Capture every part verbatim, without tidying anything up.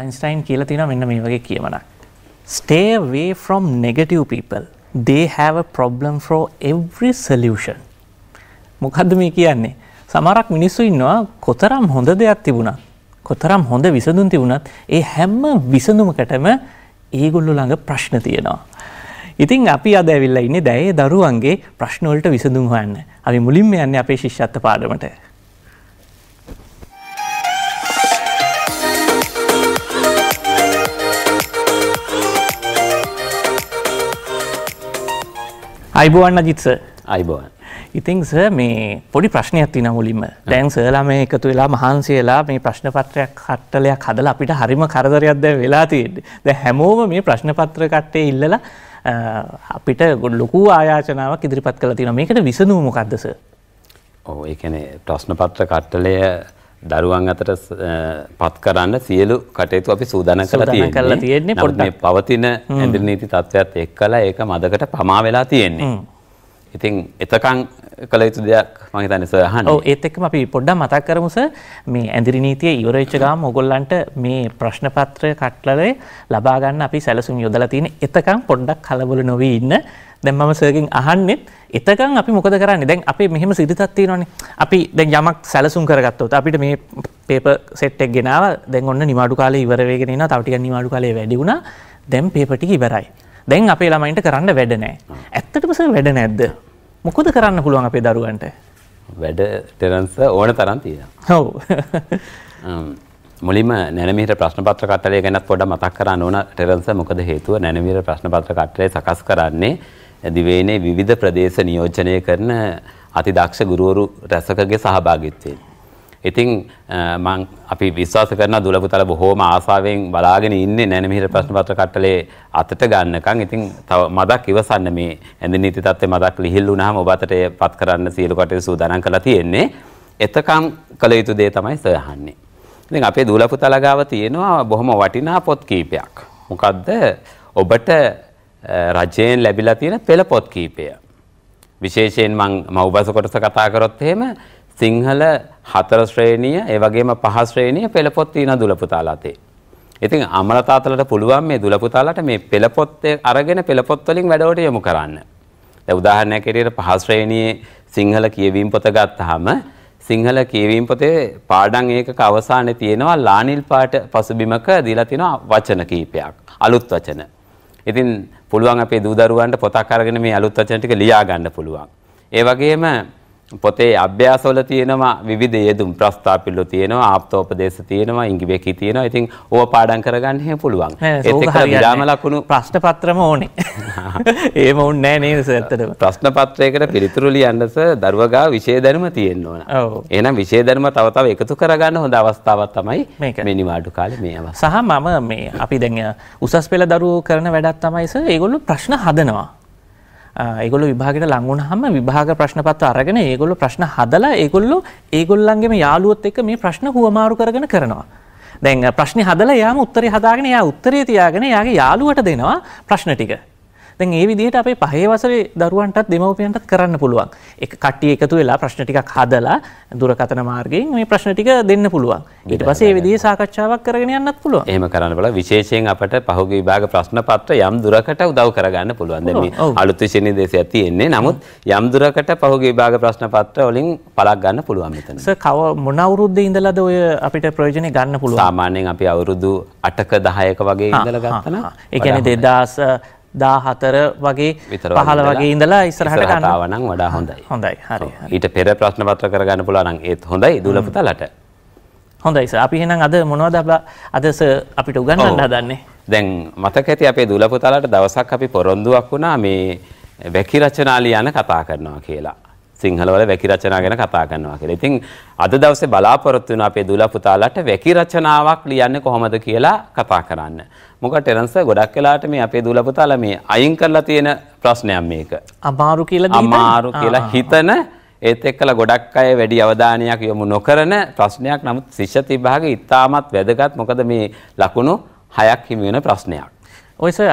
Einstein කියලා තියෙනවා මෙන්න මේ වගේ කියමනක්. Stay away from negative people. They have a problem for every solution. මොකද්ද මේ කියන්නේ? සමහරක් මිනිස්සු ඉන්නවා කොතරම් හොඳ දෙයක් තිබුණත්, කොතරම් හොඳ විසඳුම් තිබුණත්, ඒ හැම විසඳුමකටම ඒගොල්ලෝ ළඟ ප්‍රශ්න තියෙනවා. ඉතින් අපි අද ඇවිල්ලා ඉන්නේ දැයේ දරුවන්ගේ ප්‍රශ්න වලට විසඳුම් හොයන්න. අපි මුලින්ම යන්නේ අපේ ශිෂ්‍යත්ව පාඩමට. අයිබෝවන් අජිත් සර්. අයිබෝවන්. ඉතින් සර් මේ පොඩි ප්‍රශ්නයක් තියෙනවා මුලින්ම. දැන් සර්ලා මේ එකතු වෙලා මහන්සියලා මේ ප්‍රශ්න පත්‍රයක් කට්ටලයක් හදලා අපිට හරිම කරදරයක් දැන් වෙලා තියෙන්නේ. දැන් හැමෝම මේ ප්‍රශ්න පත්‍ර කට්ටේ ඉල්ලලා අපිට ලොකු ආයාචනාවක් ඉදිරිපත් කරලා තියෙනවා. මේකට විසඳුම මොකද්ද සර්? ඔව් ඒ කියන්නේ ප්‍රශ්න පත්‍ර කට්ටලය දරුවන් අතර පත් කරන්න සියලු කටයුතු අපි සූදානම් කරලා තියෙන්නේ. නමුත් මේ පවතින ඇඳිලි නීති තත්ත්වයත් එක්කලා ඒක මදකට පමා වෙලා තියෙන්නේ. ඉතින් එතකන් කළ යුතු දෙයක් මම හිතන්නේ සර් අහන්න. ඔව් ඒත් එක්කම අපි පොඩ්ඩක් මතක් කරමු සර් මේ ඇඳිලි නීතිය ඉවර වෙච්ච ගාම ඕගොල්ලන්ට මේ ප්‍රශ්න පත්‍රය කට්ටලේ ලබා ගන්න අපි සැලසුම් යොදලා තියෙන්නේ. එතකන් පොඩ්ඩක් කලබල නොවී ඉන්න. දැන් මම සර්ගෙන් අහන්නේ එතකන් අපි මොකද කරන්නේ? දැන් අපි මෙහෙම සිරිතක් තියෙනවානේ. අපි දැන් යමක් සැලසුම් කරගත්තොත් අපිට මේ পেපර් සෙට් එක ගෙනාවා. දැන් ඔන්න නිමාඩු කාලේ ඉවර වෙගෙන එනවා. තව ටිකක් නිමාඩු කාලේ වැඩි වුණා. දැන් পেපර් ටික ඉවරයි. දැන් අපේ ළමයින්ට කරන්න වැඩ නැහැ. ඇත්තටම සර් වැඩ නැද්ද? මොකද කරන්න පුළුවන් අපේ දරුවන්ට? වැඩ ටෙරන්ස් ඕන තරම් තියෙනවා. ඔව්. මුලින්ම නැනමිහිර ප්‍රශ්න පත්‍ර කට්ටලය ගැනත් පොඩ්ඩක් මතක් කරන්න ඕන ටෙරන්ස්. මොකද හේතුව නැනමිහිර ප්‍රශ්න පත්‍ර කට්ටලය සකස් කරන්නේ දිවයිනේ විවිධ ප්‍රදේශ නියෝජනය කරන අතිදක්ෂ ගුරුවරු රැසකගේ සහභාගිත්වයෙන්. ඉතින් මම අපි විශ්වාස කරන දුලපුතල බොහෝම ආසාවෙන් බලාගෙන ඉන්නේ නැනමිහිර ප්‍රශ්න පත්‍ර කට්ටලේ අතට ගන්නකම්. ඉතින් තව මදක් ඉවසන්න මේ ඇඳිලි නීති තත්ත්වේ මදක් ලිහිල් වුණාම ඔබ අතට පත් කරන්න සියලු කටයුතු සූදානම් කරලා තියෙන්නේ. එතකම් කළ යුතු දේ තමයි සර් අහන්නේ. ඉතින් අපේ දුලපුතල ගාව තියෙනවා බොහොම වටිනා පොත් කීපයක්. මොකද්ද? ඔබට රජයෙන් ලැබිලා තියෙන පෙළ පොත් කීපය. විශේෂයෙන් මම මව්බස කොටස කතා කරොත් එහෙම සිංහල හතර ශ්‍රේණිය ඒ වගේම පහ ශ්‍රේණිය පෙළ පොත් තියෙන දුලපුතාලා තේ. ඉතින් අමල තාත්තලට පුළුවන් මේ දුලපුතාලාට මේ පෙළ පොත් අරගෙන පෙළ පොත් වලින් වැඩවලට යොමු කරන්න. දැන් උදාහරණයක් ඇරෙට පහ ශ්‍රේණියේ සිංහල කියවීම් පොත ගත්තාම සිංහල කියවීම් පොතේ පාඩම් ඒකක අවසානයේ තියෙනවා ලානිල් පාට පසුබිමක දීලා තියෙනවා වචන කීපයක්. අලුත් වචන. ඉතින් පුළුවන් අපේ දූ දරුවන්ට පොතක් අරගෙන මේ අලුත් වචන ටික ලියා ගන්න පුළුවන්. ඒ වගේම පොතේ අභ්‍යාසවල තියෙනවා විවිධ යෙදුම් ප්‍රස්තාපිල්ලු තියෙනවා ආප්තෝපදේශ තියෙනවා ඉංග්‍රීසි තියෙනවා. ඉතින් ඕවා පාඩම් කරගන්න හැම පුළුවන්. ඒත් එක්ක විරාම ලකුණු ප්‍රශ්න පත්‍රම ඕනේ. එහෙම වුන්නේ නැහැ නේද සර්? ඇත්තටම ප්‍රශ්න පත්‍රයකට පිළිතුරු ලියන්න සර් දරුවගා විෂය දැනුම තියෙන්න ඕන. ඔව්. එහෙනම් විෂය දැනුම තව තව එකතු කරගන්න හොඳ අවස්ථාවක් තමයි මේ නිවාඩු කාලේ මේ අවස්ථාව. සහ මම මේ අපි දැන් උසස් පෙළ දරුවෝ කරන වැඩක් තමයි සර් ඒගොල්ලෝ ප්‍රශ්න හදනවා. ඒගොල්ලෝ විභාගයට ලඟ වුණාම විභාග ප්‍රශ්න පත්‍ර අරගෙන ඒගොල්ලෝ ප්‍රශ්න හදලා ඒගොල්ලෝ ඒගොල්ලන්ගේම යාළුවොත් එක්ක මේ ප්‍රශ්න හුවමාරු කරගෙන කරනවා. දැන් ප්‍රශ්නේ හදලා යාම උත්තරේ හදාගෙන යා උත්තරේ තියාගෙන යාගේ යාළුවට දෙනවා ප්‍රශ්න ටික. දැන් මේ විදිහට අපේ පහේ වසරේ දරුවන්ටත් දෙමව්පියන්ටත් කරන්න පුළුවන්. එක කට්ටිය එකතු වෙලා ප්‍රශ්න ටිකක් හදලා දුරකථන මාර්ගයෙන් මේ ප්‍රශ්න ටික දෙන්න පුළුවන්. ඊට පස්සේ මේ විදිහේ සාකච්ඡාවක් කරගෙන යන්නත් පුළුවන්. එහෙම කරන්න බලා විශේෂයෙන් අපට පහුගිය විභාග ප්‍රශ්න පත්‍ර යම් දුරකට උදව් කරගන්න පුළුවන්. දැන් මේ අලුත් විෂය නිදේශයක් තියෙන්නේ. නමුත් යම් දුරකට පහුගිය විභාග ප්‍රශ්න පත්‍ර වලින් පලක් ගන්න පුළුවන් මෙතන. සර් කව මොන අවුරුද්දේ ඉඳලාද ඔය අපිට ප්‍රයෝජනේ ගන්න පුළුවන්? සාමාන්‍යයෙන් අපි අවුරුදු අටක දහයක වගේ ඉඳලා ගන්න. ඒ කියන්නේ දෙදාස් දාහතර වගේ පහළ වගේ ඉඳලා ඉස්සරහට ගන්නවා නම් වඩා හොඳයි. හොඳයි. හරි. ඊට පෙර ප්‍රශ්න පත්‍ර කරගන්න පුළුවන් නම් ඒත් හොඳයි දුලපුතලට. හොඳයි සර්. අපි එහෙනම් අද මොනවද අද සර් අපිට උගන්වන්න හදන්නේ? දැන් මතක ඇති අපේ දුලපුතලට දවසක් අපි පොරොන්දුවක් වුණා මේ වැකි රචනා ලියන කතා කරනවා කියලා. සිංහලවල වැකි රචනා ගැන කතා කරනවා කියලා. ඉතින් අද දවසේ බලාපොරොත්තු වෙන අපේ දුලපුතාලාට වැකි රචනාවක් ලියන්නේ කොහොමද කියලා කතා කරන්න. මොකද ටෙරන්ස් ගොඩක් වෙලාට මේ අපේ දුලපුතාලා මේ අයින් කරලා තියෙන ප්‍රශ්නයක් මේක. අමාරු කියලා දීලා අමාරු කියලා හිතන ඒත් එක්කලා ගොඩක් අය වැඩි අවධානයක් යොමු නොකරන ප්‍රශ්නයක්. නමුත් ශිෂ්‍යත්ව විභාගය ඉතාමත් වැදගත්. මොකද මේ ලකුණු හයක් හිමි වෙන ප්‍රශ්නයක්. ඔය සර්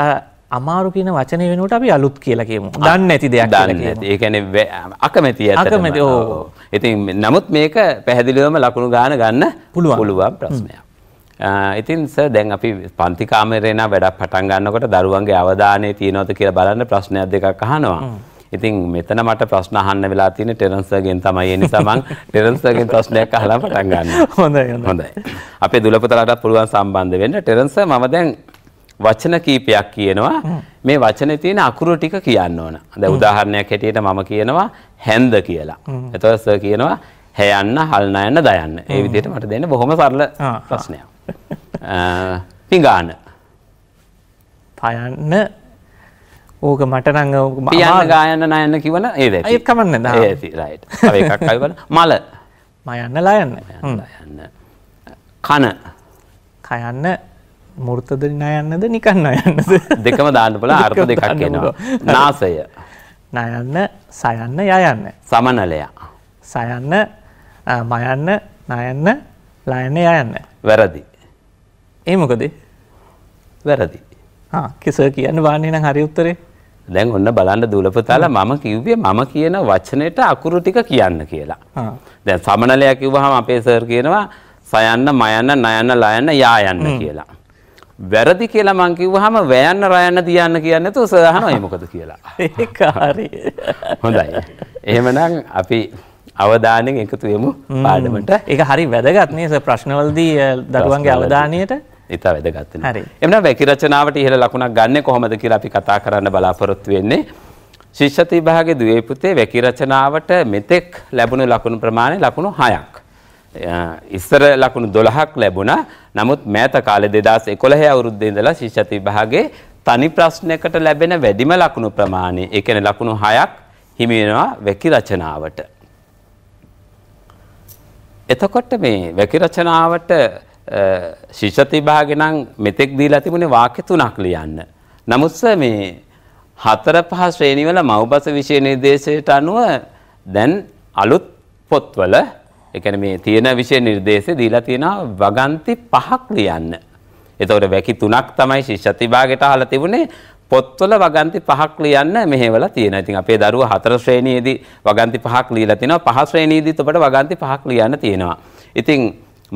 අමාරු කියන වචනේ වෙනුවට අපි අලුත් කියලා කියමු. දන්නේ නැති දෙයක් කියලා කියමු. ඒ කියන්නේ අකමැති ඇත්තටම. අකමැති ඕ. ඉතින් නමුත් මේක පැහැදිලිවම ලකුණු ගාන ගන්න පුළුවන් ප්‍රශ්නයක්. ඉතින් සර් දැන් අපි පන්ති කාමරේ නා වැඩක් පටන් ගන්නකොට දරුවන්ගේ අවධානය තියනවද කියලා බලන්න ප්‍රශ්නයක් දෙකක් අහනවා. ඉතින් මෙතන මට ප්‍රශ්න අහන්න වෙලා තියෙන්නේ ටෙරන්ස් සර්ගෙන් තමයි. ඒ නිසා මම ටෙරන්ස් සර්ගෙන් ප්‍රශ්නයක් අහලා පටන් ගන්නවා. හොඳයි හොඳයි. අපේ දුලපතලාටත් පුළුවන් සම්බන්ධ වෙන්න. ටෙරන්ස් සර් මම දැන් වචන කීපයක් කියනවා. මේ වචනේ තියෙන අකුරු ටික කියන්න ඕන. දැන් උදාහරණයක් හැටියට මම කියනවා හැන්ද කියලා. එතකොට සර් කියනවා හැයන්න, හල්න යන්න, දයන්න. ඒ විදිහට මට දෙන්න බොහොම සරල ප්‍රශ්නයක්. පිඟාන පයන්න ඕක මට නම් පියන්න ගායන්න නයන්න කිවන ඒ දැටි ඒක කමන්නේ දා ඒ රයිට් අර එකක් අය බලන්න මල මයන්න ලයන්න යන්න කන කයන්න මූර්තද නයන්නද නිකන් නයන්නද දෙකම දාන්න බල අර්ථ දෙකක් එනවා නාසය නයන්න සයන්න යයන්න සමනලය සයන්න මයන්න නයන්න ලයන්න යයන්න වැරදි ඒ මොකද වැරදි හා කිසර් කියන්න වාන්නේ නම් හරි උත්තරේ දැන් ඔන්න බලන්න දූලපතාලා මම කිව්වේ මම කියන වචනෙට අකුරු ටික කියන්න කියලා හා දැන් සමනලය කිව්වහම අපේ සර් කියනවා සයන්න මයන්න නයන්න ලයන්න යා යන්න කියලා වැරදි කියලා මං කිව්වහම වැයන්න රයන්න දියන්න කියන්නේ නැතුව සර් අහනවා ඒ මොකද කියලා ඒක හරි හොඳයි එහෙමනම් අපි අවධානයෙන් එකතු වෙමු පාඩමට ඒක හරි වැදගත් නේ සර් ප්‍රශ්නවලදී දරුවන්ගේ අවධානයට ඊට වැඩගත් වෙනවා. හරි. එම්නම් වැකි රචනාවට ඉහළ ලකුණක් ගන්න කොහොමද කියලා අපි කතා කරන්න බලාපොරොත්තු වෙන්නේ. ශිෂ්‍යත් විභාගයේ දුවේ පුතේ වැකි රචනාවට මෙතෙක් ලැබුණු ලකුණු ප්‍රමාණය ලකුණු හයක්. ඉස්සර ලකුණු දොළහක් ලැබුණා. නමුත් මෑත කාලේ දෙදාස් එකොළහ අවුරුද්දේ ඉඳලා ශිෂ්‍යත් විභාගයේ තනි ප්‍රශ්නයකට ලැබෙන වැඩිම ලකුණු ප්‍රමාණය, ඒ කියන්නේ ලකුණු හයක් හිමි වෙනවා වැකි රචනාවට. එතකොට මේ වැකි රචනාවට ශිෂ්‍යත් විභාගේ නම් මෙතෙක් දීලා තිබුණේ වාක්‍ය තුනක් ලියන්න. නමුත් මේ හතර පහ ශ්‍රේණි වල මව්බස විෂය නිර්දේශයට අනුව දැන් අලුත් පොත්වල ඒ කියන්නේ මේ තියෙන විෂය නිර්දේශය දීලා තියෙනවා වගන්ති පහක් ලියන්න. ඒතකොට වැකි තුනක් තමයි ශිෂ්‍යත් විභාගයට අහලා තිබුණේ. පොත්වල වගන්ති පහක් ලියන්න මෙහෙවලා තියෙනවා. ඉතින් අපේ දරුවා හතර ශ්‍රේණියේදී වගන්ති පහක් ලියලා තිනවා. පහ ශ්‍රේණියේදීත් ඔබට වගන්ති පහක් ලියන්න තියෙනවා. ඉතින්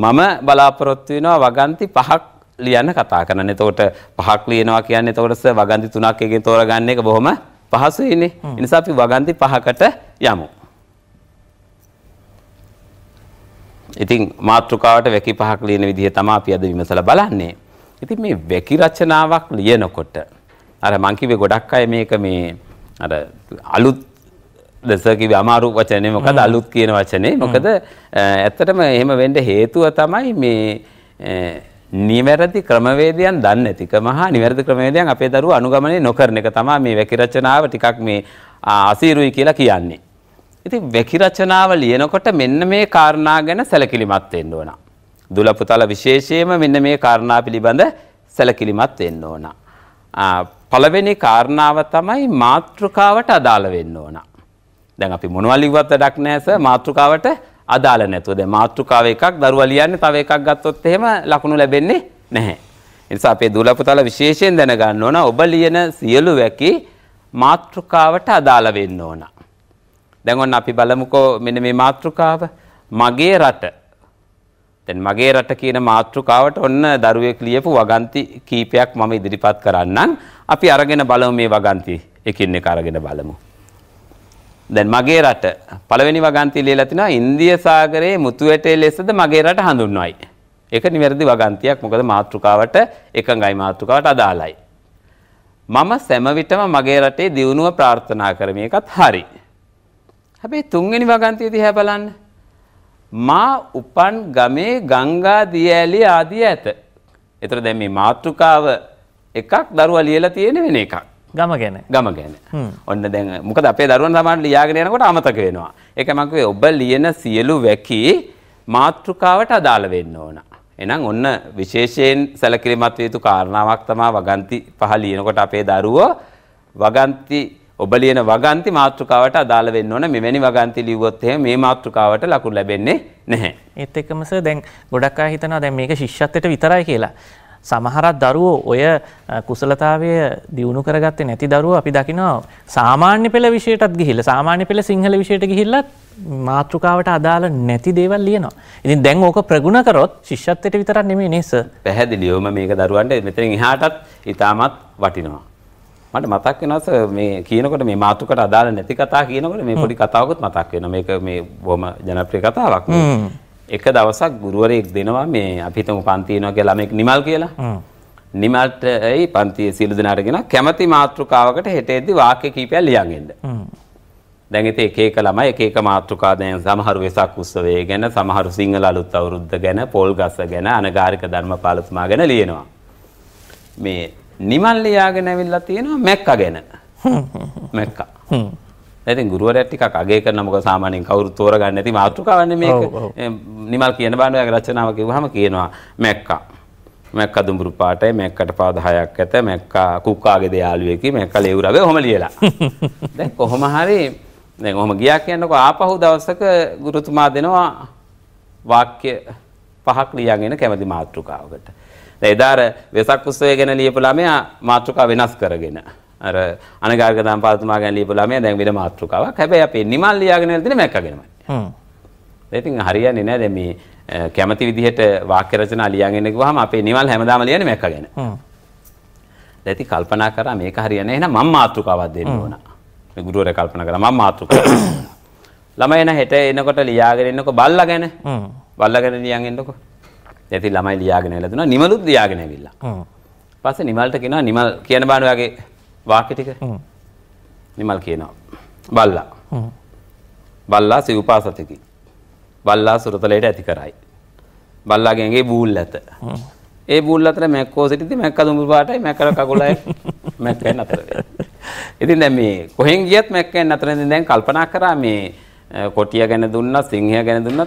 මම බලාපොරොත්තු වෙනවා වගන්ති පහක් ලියන්න කතා කරන්න. එතකොට පහක් ලියනවා කියන්නේ එතකොට සර් වගන්ති තුනක් එකෙන් තෝරගන්න එක බොහොම පහසුයිනේ. ඒ නිසා අපි වගන්ති පහකට යමු. ඉතින් මාතෘකාවට වැකි පහක් ලියන විදිහ තමයි අපි අද විමසලා බලන්නේ. ඉතින් මේ වැකි රචනාවක් ලියනකොට අර මං කිව්වේ ගොඩක් අය මේක මේ අර අලුත් දැසර් කිව්වේ අමාරු වචනේ මොකද අලුත් කියන වචනේ මොකද ඇත්තටම එහෙම වෙන්න හේතුව තමයි මේ නිවැරදි ක්‍රමවේදයන් දන්නේ නැතිකම හා නිවැරදි ක්‍රමවේදයන් අපේ දරුවෝ අනුගමනය නොකරන එක තමයි මේ වැකි රචනාව ටිකක් මේ අසීරුයි කියලා කියන්නේ. ඉතින් වැකි රචනාව ලියනකොට මෙන්න මේ කාරණා ගැන සැලකිලිමත් වෙන්න ඕන. දුලපුතල විශේෂයෙන්ම මෙන්න මේ කාරණා පිළිබඳ සැලකිලිමත් වෙන්න ඕන. පළවෙනි කාරණාව තමයි මාතෘකාවට අදාළ වෙන්න ඕන. දැන් අපි මොනවා ලිව්වත් වැඩක් නැහැ සර් මාතෘකාවට අදාළ නැතුව. දැන් මාතෘකාව එකක් දරුවා ලියන්නේ තව එකක් ගත්තොත් එහෙම ලකුණු ලැබෙන්නේ නැහැ. ඒ නිසා අපේ දූලපුතාලා විශේෂයෙන් දැනගන්න ඕන ඔබ ලියන සියලු වැකි මාතෘකාවට අදාළ වෙන්න ඕන. දැන් ඔන්න අපි බලමුකෝ මෙන්න මේ මාතෘකාව මගේ රට. දැන් මගේ රට කියන මාතෘකාවට ඔන්න දරුවෙක් ලියපු වගන්ති කීපයක් මම ඉදිරිපත් කරන්නම්. අපි අරගෙන බලමු මේ වගන්ති එකින් එක අරගෙන බලමු. දැන් මගේ රට පළවෙනි වගන්තිය ලියලා තිනවා ඉන්දියා සාගරයේ මුතු ඇටයේ ලෙසද මගේ රට හඳුන්වයි. ඒක නිවැරදි වගන්තියක්. මොකද මාතෘකාවට එකඟයි මාතෘකාවට අදාළයි. මම සෑම විටම මගේ රටේ දියුණුව ප්‍රාර්ථනා කරමි. ඒකත් හරි. හැබැයි තුන්වෙනි වගන්තිය දිහා බලන්න. මා උපන් ගමේ ගංගා දිය ඇලි ආදිය ඇත. ඒතර දැන් මේ මාතෘකාව එකක් දරුවා ලියලා තියෙන වෙන එකක්. ගම ගැන. ගම ගැන. ඔන්න දැන් මොකද අපේ දරුවන් සමහරවිට ලියාගෙන යනකොට අමතක වෙනවා. ඒක මම කිව්වේ ඔබ ලියන සියලු වැකි මාතෘකාවට අදාළ වෙන්න ඕන. එහෙනම් ඔන්න විශේෂයෙන් සැලකිලිමත් වේතු කාරණාවක් තමයි වගන්ති පහ ලියනකොට අපේ දරුවෝ වගන්ති ඔබ ලියන වගන්ති මාතෘකාවට අදාළ වෙන්න ඕන. මෙවැනි වගන්ති ලිව්වොත් එහෙම මේ මාතෘකාවට ලකුණු ලැබෙන්නේ නැහැ. ඒත් එක්කම සර් දැන් ගොඩක් අය හිතනවා දැන් මේක ශිෂ්‍යත්වයට විතරයි කියලා. සමහරක් දරුවෝ ඔය කුසලතාවය දියුණු කරගත්තේ නැති දරුවෝ අපි දකිනවා සාමාන්‍ය පෙළ විෂයටත් ගිහිල්ලා සාමාන්‍ය පෙළ සිංහල විෂයට ගිහිල්ලත් මාත්‍රිකාවට අදාළ නැති දේවල් ලියනවා. ඉතින් දැන් ඕක ප්‍රගුණ කරොත් ශිෂ්‍යත්වයට විතරක් නෙමෙයි නේ සර්. පැහැදිලිවම මේක දරුවන්ට මෙතනින් එහාටත් ඉතාමත් වටිනවා. මට මතක් වෙනවා සර් මේ කියනකොට මේ මාත්‍රිකාවට අදාළ නැති කතා කියනකොට මේ පොඩි කතාවකුත් මතක් වෙනවා. මේක මේ බොහොම ජනප්‍රිය කතාවක්. එක දවසක් ගුරුවරයෙක් දෙනවා මේ අපි හිතමු පන්ති එනවා කියලා ළමෙක් නිමල් කියලා. නිමල්ට ඒ පන්තියේ සියලු දෙනාට කියනවා කැමැති මාත්‍රිකාවකට හෙටෙද්දි වාක්‍ය කීපයක් ලියන් එන්න. දැන් ඉතින් එක එක ළමයි එක එක මාතෘකා දැන් සමහර වෙසක් උත්සවය ගැන සමහර සිංහල අලුත් අවුරුද්ද ගැන පොල් ගස ගැන අනගාരിക ධර්මපාලතුමා ගැන ලියනවා. මේ නිමල් ලියාගෙන ඇවිල්ලා තියෙනවා මැක්කා ගැන. මැක්කා. හ්ම්. ඉතින් ගුරුවරයා ටිකක් අගය කරනවා මොකද සාමාන්‍යයෙන් කවුරුත් තෝරගන්නේ නැති මාතෘකාවන්නේ මේක. නිමල් කියන බාණ්ඩයක රචනාව කිව්වහම කියනවා මැක්කා. මැක්කා දුඹුරු පාටයි මැක්කට පාද හයක් ඇත මැක්කා කුක්කාගේ දෙයාලුවෙකි මැක්කා ලේවුරවේ ඔහොම ලියලා. දැන් කොහොම හරි දැන් ඔහම ගියා කියන්නකෝ ආපහු දවසක ගුරුතුමා දෙනවා වාක්‍ය පහක් ලියගෙන කැමැති මාතෘකාවකට. දැන් එදාර වෙසක් උත්සවය ගැන ලියපු ළමයා මාතෘකාව වෙනස් කරගෙන අර අනගාരിക දාම්පාලතුමා ගැන ලියපු ළමයා දැන් වෙන මාතෘකාවක්. හැබැයි අපේ නිමල් ලියාගෙන ඉන්න දෙන මැක්කාගෙනමයි. හ්ම්. ඉතින් හරියන්නේ නැහැ දැන් මේ කැමැති විදිහට වාක්‍ය රචනා ලියගෙන ගියාම අපේ නිමල් හැමදාම ලියන්නේ මැක්කාගෙන. හ්ම්. දැන් ඉතින් කල්පනා කරා මේක හරියන්නේ නැහැ එහෙනම් මම මාතෘකාවක් දෙන්න ඕන. ගුරුවරයා කල්පනා කරා මම මාතෘකාවක් ළමයි එන හෙට එනකොට ලියාගෙන ඉන්නකො බල්ලා ගැන බල්ලා ගැන ලියන් ඉන්නකො දැන් ළමයි ලියාගෙන ඇවිල්ලා දුනා නිමලුත් ලියාගෙන ඇවිල්ලා ඊපස්සේ නිමල්ට කියනවා නිමල් කියන බාන ඔයාගේ වාක්‍ය ටික නිමල් කියනවා බල්ලා බල්ලා සිව්පාසතකි බල්ලා සුරතලයට ඇති කරයි බල්ලා ගෑගේ බූල් ඇත ඒ බූල් අතර මැක්කෝ සිටිද්දි මැක්කා දුඹුරු පාටයි මැක්කා කකුලයි මැක්කා නතර වෙනවා. ඉතින් දැන් මේ කොහෙන් ගියත් මැක්කෙන් නතර වෙන දැන් කල්පනා කරා මේ කොටිය ගැන දුන්නා සිංහය ගැන දුන්නා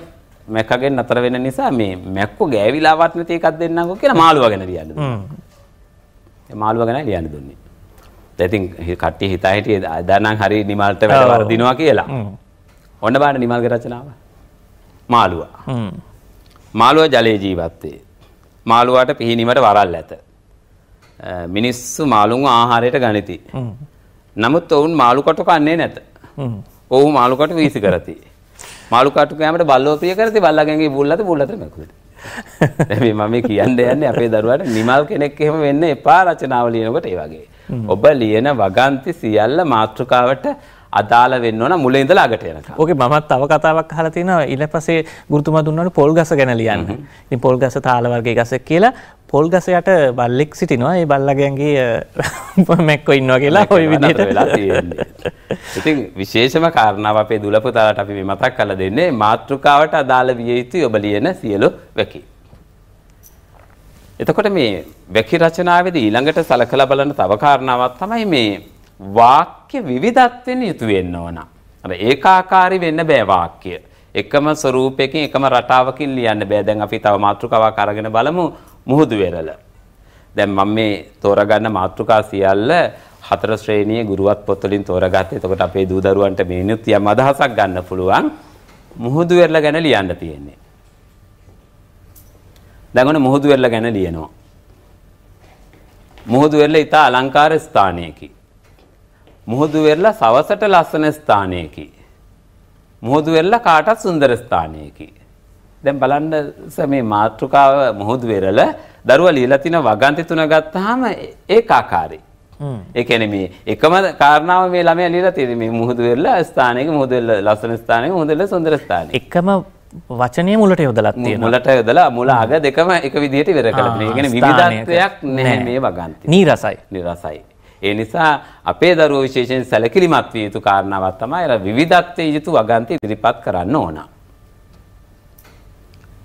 මැක්කගෙන් නතර වෙන නිසා මේ මැක්කෝ ගෑවිලාවත් නැති එකක් දෙන්නකෝ කියලා මාළුවා ගැන ලියන්න දුන්නා. ඒ මාළුවා ගැන ලියන්න දුන්නේ. දැන් ඉතින් කට්ටිය හිතා හිටියේ අදානම් හරිය නිමල්ට වැඩ වර්ධිනවා කියලා. ඔන්න බලන්න නිමල්ගේ රචනාව. මාළුවා. මාළුවා ජලයේ ජීවත් වේ. මාළුවාට පිහිනීමට වරල් ඇත. මිනිස්සු මාළුන් ආහාරයට ගනිති. නමුත් ඔවුන් මාළු කටු කන්නේ නැත. ඔවුන් මාළු කටු වීසි කරති. මාළු කටු කෑමට බල්ලෝ ප්‍රිය කරති. බල්ලා ගෑගේ බුල්ලත බුල්ලත මැකුලට. මේ මම කියන්න යන්නේ අපේ දරුවාට නිමල් කෙනෙක් එහෙම වෙන්න එපා රචනාව ලියනකොට ඒ වගේ. ඔබ ලියන වගන්ති සියල්ල මාතෘකාවට අදාළ වෙන්න ඕන මුල ඉඳලා අගට යනකම්. ඕකේ මමත් තව කතාවක් අහලා තිනවා ඊළපස්සේ ගුරුතුමා දුන්නානේ පොල් ගස ගැන ලියන්න. ඉතින් පොල් ගස තාල වර්ගයේ ගසක් කියලා පොල් ගස යට බල්ලෙක් සිටිනවා. ඒ බල්ලා ගෑන්ගේ මැක්කෝ ඉන්නවා කියලා ওই විදිහට වෙලා තියෙන්නේ. ඉතින් විශේෂම කාරණාව අපේ දුලපතාලට අපි මේ මතක් කරලා දෙන්නේ මාත්‍රිකාවට අදාළ විය යුතු ඔබ ලියන සියලු වැකි. එතකොට මේ වැකි රචනාවේදී ඊළඟට සලකලා බලන තව කාරණාවක් තමයි මේ වාක්‍ය විවිධත්වයෙන් යුතු වෙන්න ඕන. අර ඒකාකාරී වෙන්න බෑ වාක්‍ය. එකම ස්වරූපයකින් එකම රටාවකින් ලියන්න බෑ. දැන් අපි තව මාතෘකාවක් අරගෙන බලමු මුහුදු වෙරළ. දැන් මම මේ තෝරගන්න මාතෘකා සියල්ල හතර ශ්‍රේණියේ ගුරුවත් පොත් වලින් තෝරගත්තේ. එතකොට අපේ දූ දරුවන්ට මේනිත් යම් අදහසක් ගන්න පුළුවන්. මුහුදු වෙරළ ගැන ලියන්න තියෙන්නේ. දැන් ඔන්න මුහුදු වෙරළ ගැන ලියනවා. මුහුදු වෙරළ ඉතා අලංකාර ස්ථානයකි. මුහුදු වෙරළ සවසට ලස්සන ස්ථානයකි. මුහුදු වෙරළ කාටත් සුන්දර ස්ථානයකි. දැන් බලන්න මේ මාතෘකාව මුහුදු වෙරළ දරුවා ලියලා තින වගන්ති තුන ගත්තාම ඒකාකාරයි. ඒ කියන්නේ මේ එකම කාරණාව මේ ළමයා ලියලා තියෙන්නේ මේ මුහුදු වෙරළ ස්ථානයක මුහුදු වෙරළ ලස්සන ස්ථානයක මුහුදු වෙරළ සුන්දර ස්ථානයක. එකම වචනේ මුලට යොදලා තියෙනවා. මුලට යොදලා මුල අග දෙකම එක විදිහට ඉවර කරලා තියෙනවා. ඒ කියන්නේ විවිධත්වයක් නැහැ මේ වගන්ති. නීරසයි. නීරසයි. ඒ නිසා අපේ දරුවෝ විශේෂයෙන් සැලකිලිමත් විය යුතු කාරණාවක් තමයි අර විවිධත්වයේ යුතු වගන්ති ඉදිරිපත් කරන්න ඕන.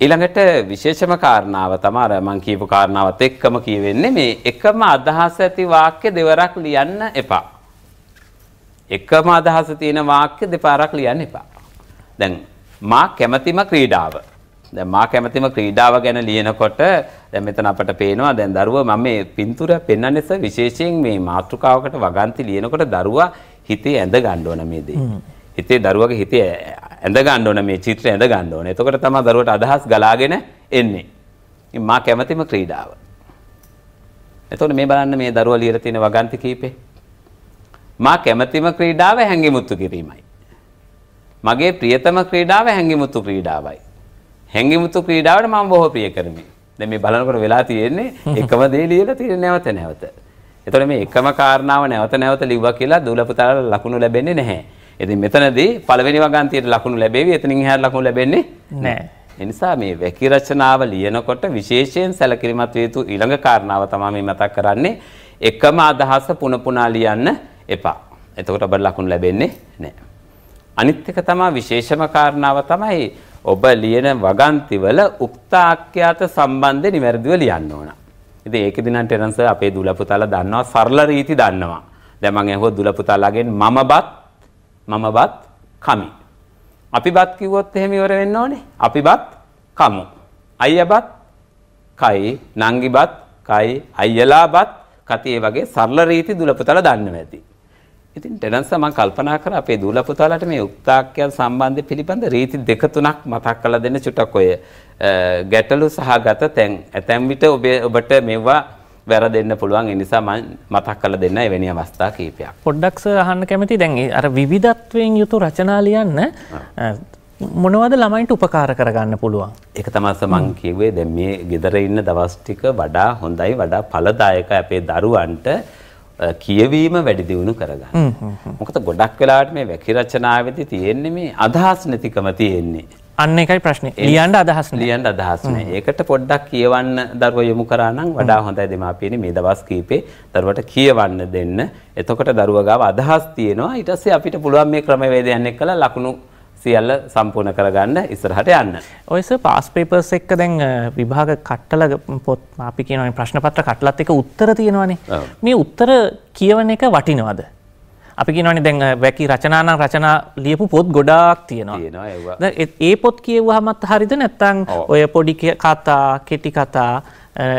ඊළඟට විශේෂම කාරණාව තමයි අර මම කියපු කාරණාවත් එක්කම කියවෙන්නේ මේ එකම අදහස ඇති වාක්‍ය දෙවරක් ලියන්න එපා. එකම අදහස තියෙන වාක්‍ය දෙපාරක් ලියන්න එපා. දැන් මා කැමැතිම ක්‍රීඩාව. දැන් මා කැමැතිම ක්‍රීඩාව ගැන ලියනකොට දැන් මෙතන අපට පේනවා දැන් දරුවා මම මේ පින්තූරය පෙන්වන්නේ සර් විශේෂයෙන් මේ මාතෘකාවකට වගන්ති ලියනකොට දරුවා හිතේ ඇඳ ගන්න ඕන මේ දේ. හිතේ දරුවගේ හිතේ ඇඳ ගන්න ඕන මේ චිත්‍රය ඇඳ ගන්න ඕන. එතකොට තමයි දරුවට අදහස් ගලාගෙන එන්නේ. ඉතින් මා කැමැතිම ක්‍රීඩාව. එතකොට මේ බලන්න මේ දරුවා ලියලා තියෙන වගන්ති කීපේ. මා කැමැතිම ක්‍රීඩාව හැංගිමුත්තු කිරීමයි. मगे प्रियतम क्रीडाव हेंगिमुत्तु क्रीडावै हेंगिमुत्तु क्रीडावट मम बहु प्रियकरमि දැන් මේ බලනකොට වෙලා තියෙන්නේ එකම දේ ලියලා තියෙන්නේ නැවත නැවත. ඒතකොට මේ එකම කාරණාව නැවත නැවත ලිව්වා කියලා දූලපතාලට ලකුණු ලැබෙන්නේ නැහැ. ඉතින් මෙතනදී පළවෙනි වගන්තියට ලකුණු ලැබෙවි. එතනින් එහාට ලකුණු ලැබෙන්නේ නැහැ. ඒ නිසා මේ වැකි රචනාව ලියනකොට විශේෂයෙන් සැලකිලිමත් වේතු ඊළඟ කාරණාව තමයි මේ මතක් කරන්නේ එකම අදහස පුන පුනා ලියන්න එපා. එතකොට ඔබට ලකුණු ලැබෙන්නේ නැහැ. අනිත් එක තමයි විශේෂම කාරණාව තමයි ඔබ ලියන වගන්තිවල උක්ත ආඛ්‍යාත සම්බන්ධ නිවැරදිව ලියන්න ඕන. ඉතින් ඒකෙදි නම් ටෙරන්ස් අපේ දුලපුතාලා දන්නවා සරල රීති දන්නවා. දැන් මම අහුව දුලපුතාලාගෙන් මමපත් මමපත් කමි. අපිපත් කිව්වොත් එහෙම ඉවර වෙන්න ඕනේ. අපිපත් කමු. අයියාපත් කයි, නංගිපත් කයි, අයියලාපත් කති වගේ සරල රීති දුලපුතාලා දන්නවා ඇති. ඉතින් ටෙනන්ස් මම කල්පනා කරා අපේ දූලපුතාලට මේ උක්තාක්‍ය සම්බන්ධ පිළිබඳ රීති දෙක තුනක් මතක් කරලා දෙන්න චුට්ටක් ඔය ගැටලු සහගත තැන් ඇතැම් විට ඔබට මේවා වැරදෙන්න පුළුවන්. ඒ නිසා මම මතක් කරලා දෙන්න එවැනි අවස්ථා කීපයක්. පොඩ්ඩක් සර් අහන්න කැමතියි. දැන් අර විවිධත්වයෙන් යුතු රචනා ලියන්න මොනවද ළමයින්ට උපකාර කරගන්න පුළුවන්? ඒක තමයි සම මම කියුවේ. දැන් මේ ගෙදර ඉන්න දවස් ටික වඩා හොඳයි, වඩා ඵලදායකයි අපේ දරුවන්ට කියවීම වැඩි දියුණු කරගන්න. මොකද ගොඩක් වෙලාවට මේ වැකි රචනාවේදී තියෙන්නේ මේ අදහස් නැතිකම තියෙන්නේ. අන්න ඒකයි ප්‍රශ්නේ. ලියන්න අදහස් නැහැ. ලියන්න අදහස් නැහැ. ඒකට පොඩ්ඩක් කියවන්න දරුවා යොමු කරා නම් වඩා හොඳයි. දෙමාපියනි මේ දවස් කීපේ දරුවට කියවන්න දෙන්න. එතකොට දරුවා ගාව අදහස් තියෙනවා. ඊට පස්සේ අපිට පුළුවන් මේ ක්‍රමවේදයන් එක්කලා ලකුණු සියල්ල සම්පූර්ණ කරගන්න ඉස්සරහට යන්න. ඔය සර් පාස් පේපර්ස් එක්ක දැන් විභාග කට්ටල පොත් අපි කියනවානේ ප්‍රශ්න පත්‍ර කට්ටලත් එක්ක උත්තර තියෙනවානේ. මේ උත්තර කියවන එක වටිනවද? අපි කියනවානේ දැන් වැකි රචනා නම් රචනා ලියපු පොත් ගොඩාක් තියෙනවා. තියෙනවා ඒවා. දැන් ඒ පොත් කියවුවාමත් හරියද නැත්නම් ඔය පොඩි කතා, කෙටි කතා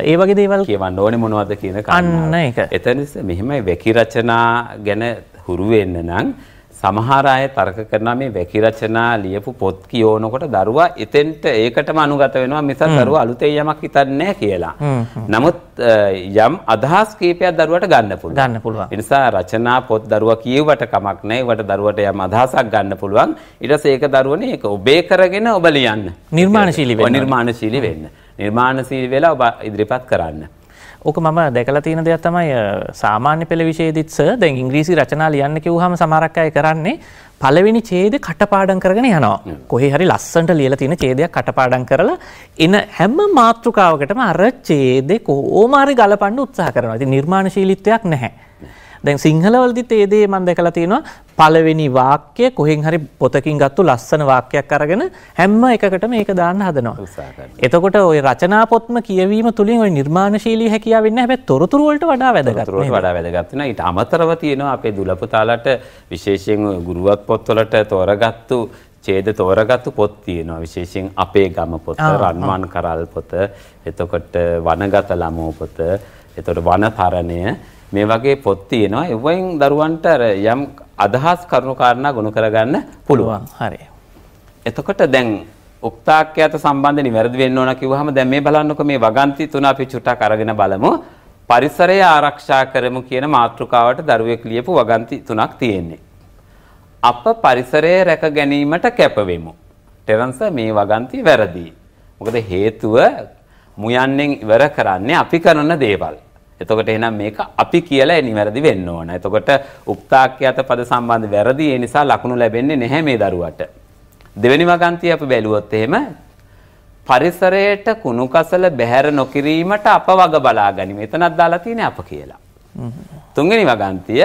ඒ වගේ දේවල් කියවන්න ඕනේ මොනවද කියන කාරණා. අන්න ඒක. එතන මෙහෙමයි වැකි රචනා ගැන හුරු වෙන්න නම් සමහර අය තර්ක කරනවා මේ වැකි රචනා ලියපු පොත් කියවනකොට දරුවා එතෙන්ට ඒකටම අනුගත වෙනවා මිසක් දරුවා අලුතෙන් යමක් හිතන්නේ නැහැ කියලා. නමුත් යම් අදහස් කීපයක් දරුවාට ගන්න පුළුවන්. ගන්න පුළුවන්. ඒ නිසා රචනා පොත් දරුවා කියවුවට කමක් නැහැ. ඒකට දරුවාට යම් අදහසක් ගන්න පුළුවන්. ඊට පස්සේ ඒක දරුවනේ ඒක ඔබේ කරගෙන ඔබ ලියන්න. නිර්මාණශීලී වෙන්න. ඔය නිර්මාණශීලී වෙන්න. නිර්මාණශීලී වෙලා ඔබ ඉදිරිපත් කරන්න. ඕක මම දැකලා තියෙන දෙයක් තමයි සාමාන්‍ය පෙළ විෂයේදීත් සර් දැන් ඉංග්‍රීසි රචනා ලියන්න කිව්වහම සමහරක් අය කරන්නේ පළවෙනි ඡේද කටපාඩම් කරගෙන යනවා. කොහේ හරි ලස්සනට ලියලා තියෙන ඡේදයක් කටපාඩම් කරලා එන හැම මාතෘකාවකටම අර ඡේදේ කොහොම හරි ගලපන්න උත්සාහ කරනවා. ඉතින් නිර්මාණශීලීත්වයක් නැහැ. දැන් සිංහලවලදීත් ඒ දේ මම දැකලා තියෙනවා පළවෙනි වාක්‍ය කොහෙන් හරි පොතකින් ගත්තු ලස්සන වාක්‍යයක් අරගෙන හැම එකකටම මේක දාන්න හදනවා. එතකොට ওই රචනා පොත්ම කියවීම තුලින් ওই නිර්මාණශීලී හැකියාව වෙන්නේ හැබැයි තොරතුරු වලට වඩා වැදගත්. තොරතුරු වඩා වැදගත් වෙනවා. ඊට අමතරව තියෙනවා අපේ දුලපුතාලට විශේෂයෙන් ගුරුවත් පොත්වලට තෝරගත්තු ඡේද තෝරගත්තු පොත් තියෙනවා. විශේෂයෙන් අපේ ගම පොත, රන්වන් කරල් පොත, එතකොට වනගත ළමෝ පොත, එතකොට වනතරණය මේ වගේ පොත් තියෙනවා. ඒවෙන් දරුවන්ට යම් අදහස් කරුණු කාරණා ගොනු කරගන්න පුළුවන්. හරි. එතකොට දැන් උක්තාක්‍යයට සම්බන්ධ නිවැරදි වෙන්න ඕන කිව්වහම දැන් මේ බලන්නකො මේ වගන්ති තුන අපි චුට්ටක් අරගෙන බලමු. පරිසරය ආරක්ෂා කරමු කියන මාතෘකාවට දරුවෙක් ලියපු වගන්ති තුනක් තියෙන්නේ. අප පරිසරය රැක ගැනීමට කැපවෙමු. ටෙරන්ස් මේ වගන්ති වැරදි. මොකද හේතුව මුයන්ෙන් ඉවර කරන්නේ අපි කරන දේවල්. එතකොට එහෙනම් මේක අපි කියලා නිවැරදි වෙන්න ඕන. එතකොට උක්තාක්‍යත පද සම්බන්ධ වැරදි. ඒ නිසා ලකුණු ලැබෙන්නේ නැහැ මේ දරුවට. දෙවෙනි වගන්තිය අපි බැලුවොත් එහෙම පරිසරයට කුණු කසල බැහැර නොකිරීමට අප වග බලා ගනිමු. එතනක් දාලා තියෙන්නේ අප කියලා. තුන්වෙනි වගන්තිය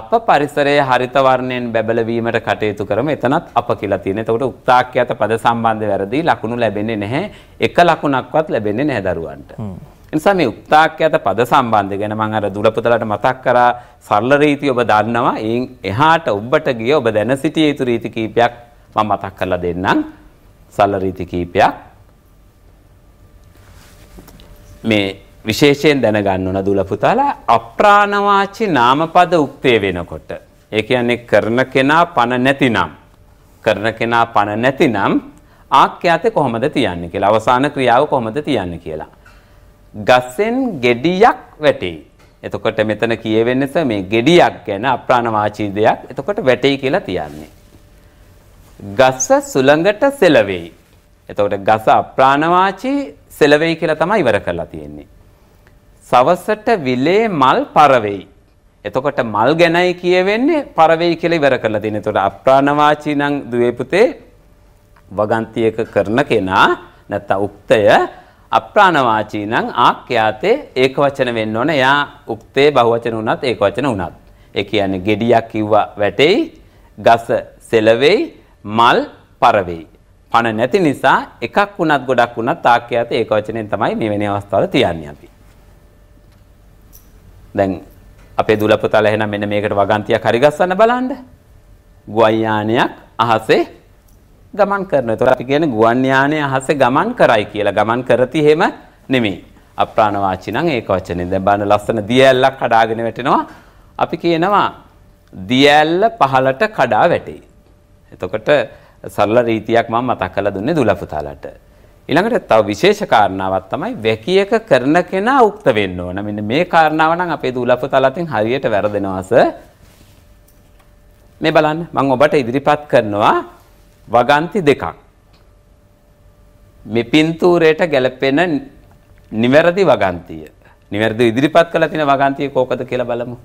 අප පරිසරයේ හරිත වර්ණයෙන් බැබලවීමට කටයුතු කරමු. එතනත් අප කියලා තියෙනවා. එතකොට උක්තාක්‍යත පද සම්බන්ධ වැරදි. ලකුණු ලැබෙන්නේ නැහැ. එක ලකුණක්වත් ලැබෙන්නේ නැහැ දරුවන්ට. එනිසා මේ උක්තාක්‍යත පද සම්බන්ධ ගැන මම අර දුලපුතලට මතක් කරා සරල රීති ඔබ දන්නවා. එයින් එහාට ඔබට ගිය ඔබ දැන සිටිය යුතු රීති කීපයක් මම මතක් කරලා දෙන්නම්. සරල රීති කීපයක් මේ විශේෂයෙන් දැනගන්න ඕන දුලපුතලා අප්‍රාණවාචි නාමපද උක්තේ වෙනකොට. ඒ කියන්නේ කරන කෙනා පණ නැතිනම් කරන කෙනා පණ නැතිනම් ආක්‍යතේ කොහොමද තියන්නේ කියලා. අවසාන ක්‍රියාව කොහොමද තියන්නේ කියලා. ගසෙන් ගෙඩියක් වැටේ. එතකොට මෙතන කියවෙන්නේ මේ ගෙඩියක් ගැන අප්‍රාණවාචී දෙයක්. එතකොට වැටේ කියලා තියන්නේ. ගස සුළඟට සෙලවෙයි. එතකොට ගස අප්‍රාණවාචී සෙලවෙයි කියලා තමයි ඉවර කරලා තියෙන්නේ. සවසට විලේ මල් පරවෙයි. එතකොට මල් ගැනයි කියවෙන්නේ පරවෙයි කියලා ඉවර කරලා තියෙන්නේ. එතකොට අප්‍රාණවාචී නම් දුවේ පුතේ වගන්තියක කරන කෙනා නැත්නම් උක්තය. අප්‍රාණවාචී නම් ආඛ්‍යාතේ ඒකවචන වෙන්න ඕන. එයා උක්තේ බහුවචන වුණත් ඒකවචන වුණත්. ඒ කියන්නේ gediyak කිව්වා වැටෙයි. ගස සෙලවෙයි මල් පරවෙයි. පණ නැති නිසා එකක් වුණත් ගොඩක් වුණත් ආඛ්‍යාත ඒකවචනයෙන් තමයි මෙවැනි අවස්ථාවල තියන්නේ අපි. දැන් අපේ දුලපතල එහෙනම් මෙන්න මේකට වගන්තියක් හරි ගස්සන්න බලන්න. ගුවන් යානයක් අහසේ ගමන් කරනවා. ඒතකොට අපි කියන්නේ ගුවන් යානය අහසේ ගමන් කරයි කියලා. ගමන් කරති හැම නෙමෙයි. අප්‍රාණ වාචී නම් ඒකවචනයෙන්. දැන් බලන්න ලස්සන දිය ඇල්ලක් කඩාගෙන වැටෙනවා. අපි කියනවා දිය ඇල්ල පහලට කඩා වැටේ. එතකොට සරල රීතියක් මම මතක් කරලා දුන්නේ දුලපුතාලට. ඊළඟට තව විශේෂ කාරණාවක් තමයි වැකියක කරන කෙනා උක්ත වෙන්න ඕන. මෙන්න මේ කාරණාව නම් අපේ දුලපුතාලෙන් හරියට වැරදෙනවස. මේ බලන්න මම ඔබට ඉදිරිපත් කරනවා වගන්ති දෙකක්. මේ පින්තූරයට ගැලපෙන නිවැරදි වගන්තිය. නිවැරදි ඉදිරිපත් කරලා තියෙන වගන්තිය කොහොමද කියලා බලමු.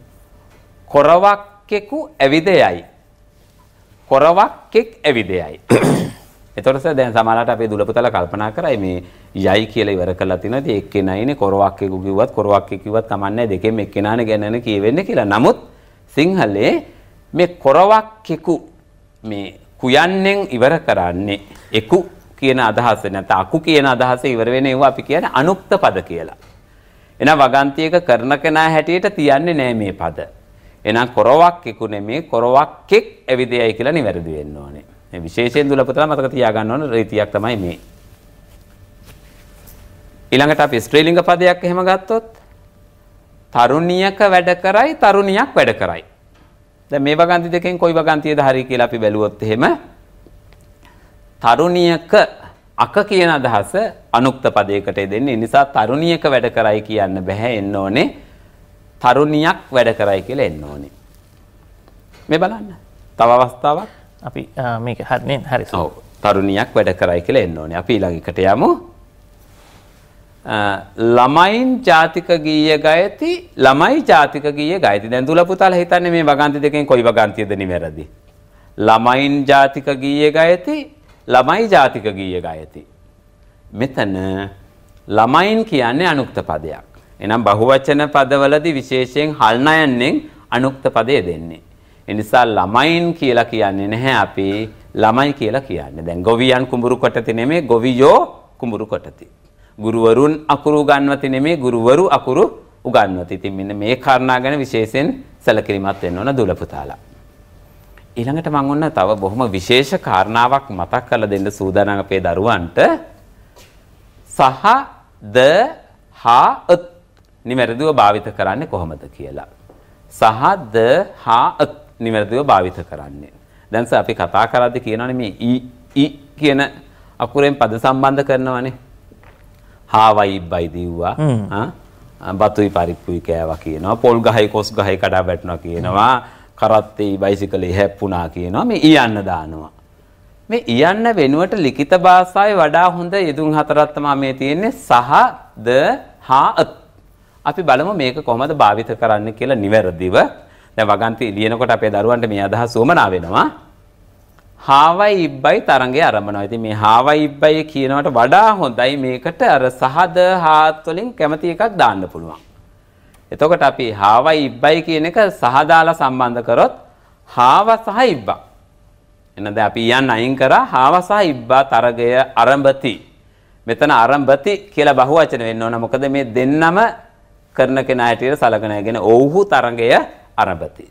කොරවක්කෙකු ඇවිදයයි. කොරවක්කෙක් ඇවිදයයි. එතකොට දැන් සමහරවිට අපේ දුලපතල කල්පනා කරයි මේ යයි කියලා ඉවර කරලා තිනවා. ඉතින් එක්කෙනයිනේ කොරවක්කෙකු කිව්වත් කොරවක්කෙක් කිව්වත් කමන්නේ දෙකෙන් එක්කෙනානේ ගණන කියවෙන්නේ කියලා. නමුත් සිංහලේ මේ කොරවක්කෙකු මේ කුයන්නෙන් ඉවර කරන්නේ එකු කියන අදහස නැත්නම් අකු කියන අදහස ඉවර වෙන ඒවා අපි කියන්නේ අනුක්ත පද කියලා. එහෙනම් වගන්තියක කරන කෙනා හැටියට තියන්නේ නැහැ මේ පද. එහෙනම් කොරවක්කෙකු නෙමේ කොරවක්කෙක් ඇවිදයයි කියලා නිවැරදි වෙන්න ඕනේ. මේ විශේෂයෙන් දුලපතලා මතක තියා ගන්න ඕන රීතියක් තමයි මේ. ඊළඟට අපි ස්ත්‍රීලිංග පදයක් එහෙම ගත්තොත් තරුණියක වැඩ කරයි තරුණියක් වැඩ කරයි. දැන් මේ වගන්ති දෙකෙන් කොයි වගන්තියද හරි කියලා අපි බැලුවොත් එහෙම තරුණියක අක කියන අදහස අනුක්ත පදයකට දෙන්නේ. නිසා තරුණියක වැඩ කරයි කියන්න බෑ. එන්න ඕනේ තරුණියක් වැඩ කරයි කියලා එන්න ඕනේ. මේ බලන්න. තව අවස්ථාවක් අපි මේක හරිනේ හරි. ඔව්. තරුණියක් වැඩ කරයි කියලා එන්න ඕනේ. අපි ඊළඟ එකට යමු. ළමයින් ජාතික ගීය ගයති ළමයි ජාතික ගීය ගයති. දැන් දුලපුතාලා හිතන්නේ මේ වගන්ති දෙකෙන් කොයි වගන්තියද නිවැරදි? ළමයින් ජාතික ගීය ගයති ළමයි ජාතික ගීය ගයති. මෙතන ළමයින් කියන්නේ අනුක්ත පදයක්. එනම් බහුවචන පදවලදී විශේෂයෙන් හල්නයන්ෙන් අනුක්ත පදය දෙන්නේ. ඒ නිසා ළමයින් කියලා කියන්නේ නැහැ අපි ළමයි කියලා කියන්නේ. දැන් ගොවියන් කුඹුරු කොටති නෙමේ ගොවියෝ කුඹුරු කොටති. ගුරුවරුන් අකුරු උගන්වති නෙමේ ගුරුවරු අකුරු උගන්වති. ඉතින් මෙන්න මේ කාරණා ගැන විශේෂයෙන් සැලකිලිමත් වෙන්න ඕන දුලපුතාලා. ඊළඟට මම ඔන්න තව බොහොම විශේෂ කාරණාවක් මතක් කරලා දෙන්න සූදානම් අපේ දරුවන්ට. සහ ද හා නිවැරදිව භාවිත කරන්නේ කොහොමද කියලා. සහ ද හා නිවැරදිව භාවිත කරන්නේ. දැන් අපි කතා කරද්දී කියනවනේ මේ ඊ ඊ කියන අකුරෙන් පද සම්බන්ධ කරනවනේ. හාවයි බයි දිව්වා. බතුයි පරිප්පුයි කෑවා කියනවා. පොල් ගහයි කොස් ගහයි කඩා වැටුණා කියනවා. කරත්තේ බයිසිකලේ හැප්පුණා කියනවා. මේ ඊයන්න දානවා. මේ ඊයන්න වෙනුවට ලිඛිත භාෂාවේ වඩා හොඳ යෙදුම් හතරක් තමයි මේ තියෙන්නේ. සහ ද හා අපි බලමු මේක කොහොමද භාවිත කරන්න කියලා නිවැරදිව. දැන් වගන්ති ලියනකොට අපේ දරුවන්ට මේ අදහස උමනා වෙනවා. හාවයි ඉබ්බයි තරංගය ආරම්භනවා. ඉතින් මේ හාවයි ඉබ්බයි කියනවට වඩා හොඳයි මේකට අර සහද හාත් වලින් කැමති එකක් දාන්න පුළුවන්. එතකොට අපි හාවයි ඉබ්බයි කියන එක සහදාලා සම්බන්ධ කරොත් හාව සහ ඉබ්බා. එහෙනම් දැන් අපි යන්න අයින් කරා හාව සහ ඉබ්බා තරගය ආරම්භති. මෙතන ආරම්භති කියලා බහුවචන වෙන්න ඕන. මොකද මේ දෙන්නම කරන කෙනා හැටියට සලකනගෙන ඔව්හු තරංගය ආරම්භති.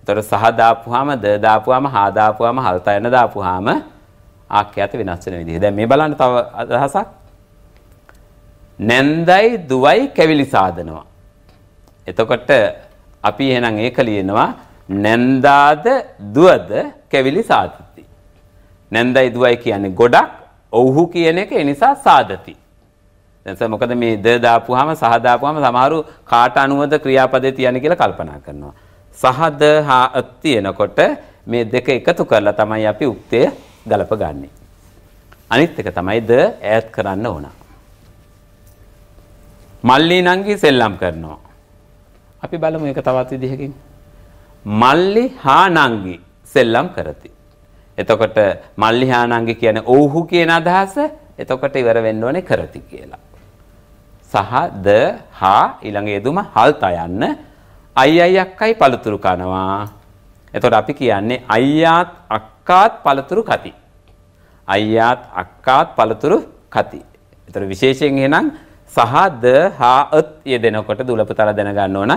ඒතර සහ දාපුවාම ද දාපුවාම හා දාපුවාම හල්තයන දාපුවාම ආඛ්‍යාත වෙනස් වෙන විදිහ. දැන් මේ බලන්න තව අදහසක්. නැන්දයි දුවයි කැවිලි සාදනවා. එතකොට අපි එහෙනම් ඒක ලියනවා නැන්දාද දුවද කැවිලි සාදති. නැන්දයි දුවයි කියන්නේ ගොඩක් ඔව්හු කියන එක ඒ නිසා සාදති. දැන් මොකද මේ ද දාපුවාම සහ දාපුවාම සමහරු කාට අනුවද ක්‍රියාපදේ තියන්නේ කියලා කල්පනා කරනවා. සහ ද හා අත් තියෙනකොට මේ දෙක එකතු කරලා තමයි අපි උක්තය ගලපගන්නේ. අනිත් එක තමයි ද ඈඩ් කරන්න ඕන. මල්ලි නංගි සෙල්ලම් කරනවා. අපි බලමු ඒක තවත් විදිහකින්. මල්ලි හා නංගි සෙල්ලම් කරති. එතකොට මල්ලි හා නංගි කියන්නේ ඔව්හු කියන අදහස. එතකොට ඉවර වෙන්න ඕනේ කරති කියලා. සහ ද හා ඊළඟ යෙදුම හල්ත යන්න. අයියයි අක්කයි පළතුරු කනවා. එතකොට අපි කියන්නේ අයියාත් අක්කාත් පළතුරු කති. අයියාත් අක්කාත් පළතුරු කති. එතකොට විශේෂයෙන් එහෙනම් සහ ද හා අත් යෙදෙනකොට දුලපතල දැනගන්න ඕන.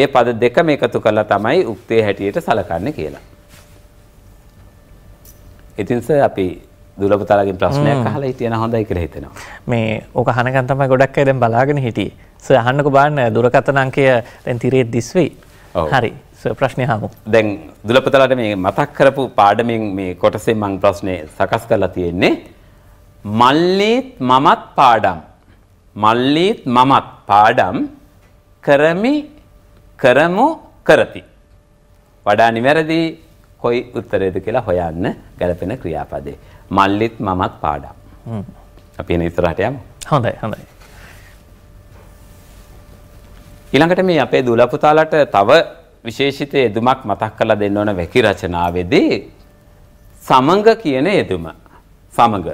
ඒ පද දෙකම එකතු කරලා තමයි උක්තේ හැටියට සලකන්නේ කියලා. ඉතින් සර් අපි දුලපතලගෙන් ප්‍රශ්නයක් අහලා හිටියන හොඳයි කියලා හිතෙනවා. මේ ඕක අහනකන් තමයි ගොඩක් අය දැන් බලාගෙන හිටියේ. සර් අහන්නකෝ බලන්න දුරකථන අංකය දැන් තිරේ දිස්වේ. හරි. සර් ප්‍රශ්නේ අහමු. දැන් දුලපතලට මේ මතක් කරපු පාඩමෙන් මේ කොටසෙන් මම ප්‍රශ්නේ සකස් කරලා තියෙන්නේ. මල්ලිත් මමත් පාඩම්. මල්ලිත් මමත් පාඩම් කරමි කරමු කරති. වඩා නිවැරදි කොයි උත්තරේද කියලා හොයන්න ගැලපෙන ක්‍රියාපදේ. මල්ලිත් මමත් පාඩම්. හ්ම්. අපි එන ඉස්සරහට යමු. හොඳයි හොඳයි. ඊළඟට මේ අපේ දුලපුතාලට තව විශේෂිත යෙදුමක් මතක් කරලා දෙන්න ඕන වැකි රචනාවේදී සමඟ කියන යෙදුම. සමඟ.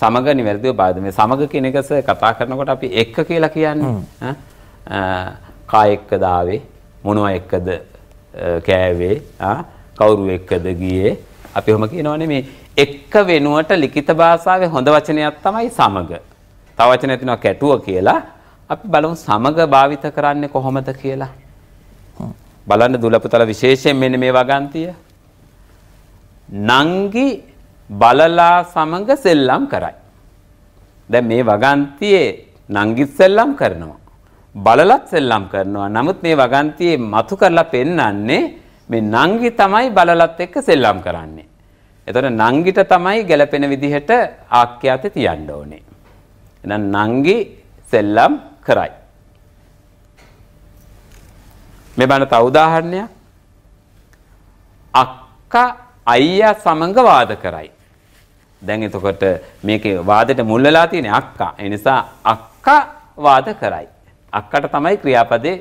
සමඟ නිවැරදිව පාදම. සමඟ කියන එකස කතා කරනකොට අපි එක්ක කියලා කියන්නේ. ඈ කා එක්ක දාවේ මොනවා එක්කද කෑවේ කවුරු එක්කද ගියේ අපි ඔහම කියනවනේ. මේ එක්ක වෙනුවට ලිඛිත භාෂාවේ හොඳ වචනයක් තමයි සමඟ. තව වචනයක් තියෙනවා කැටුව කියලා. අපි බලමු සමඟ භාවිත කරන්නේ කොහොමද කියලා. බලන්න දුලපතල විශේෂයෙන් මෙන්න මේ වගන්තිය. නංගි බලලා සමඟ සෙල්ලම් කරයි. දැන් මේ වගන්තියේ නංගිත් සෙල්ලම් කරනවා. බලලත් සෙල්ලම් කරනවා. නමුත් මේ වගන්තියේ මතු කරලා පෙන්නන්නේ මේ නංගි තමයි බලලත් එක්ක සෙල්ලම් කරන්නේ. එතකොට නංගිට තමයි ගැළපෙන විදිහට ආඛ්‍යාත තියන්න ඕනේ. එහෙනම් නංගි සෙල්ලම් කරයි. මේ බලන්න තව උදාහරණයක්. අක්කා අයියා සමඟ වාද කරයි. දැන් එතකොට මේකේ වාදෙට මුල් වෙලා තියෙන අක්කා. ඒ නිසා අක්කා වාද කරයි. අක්කට තමයි ක්‍රියාපදේ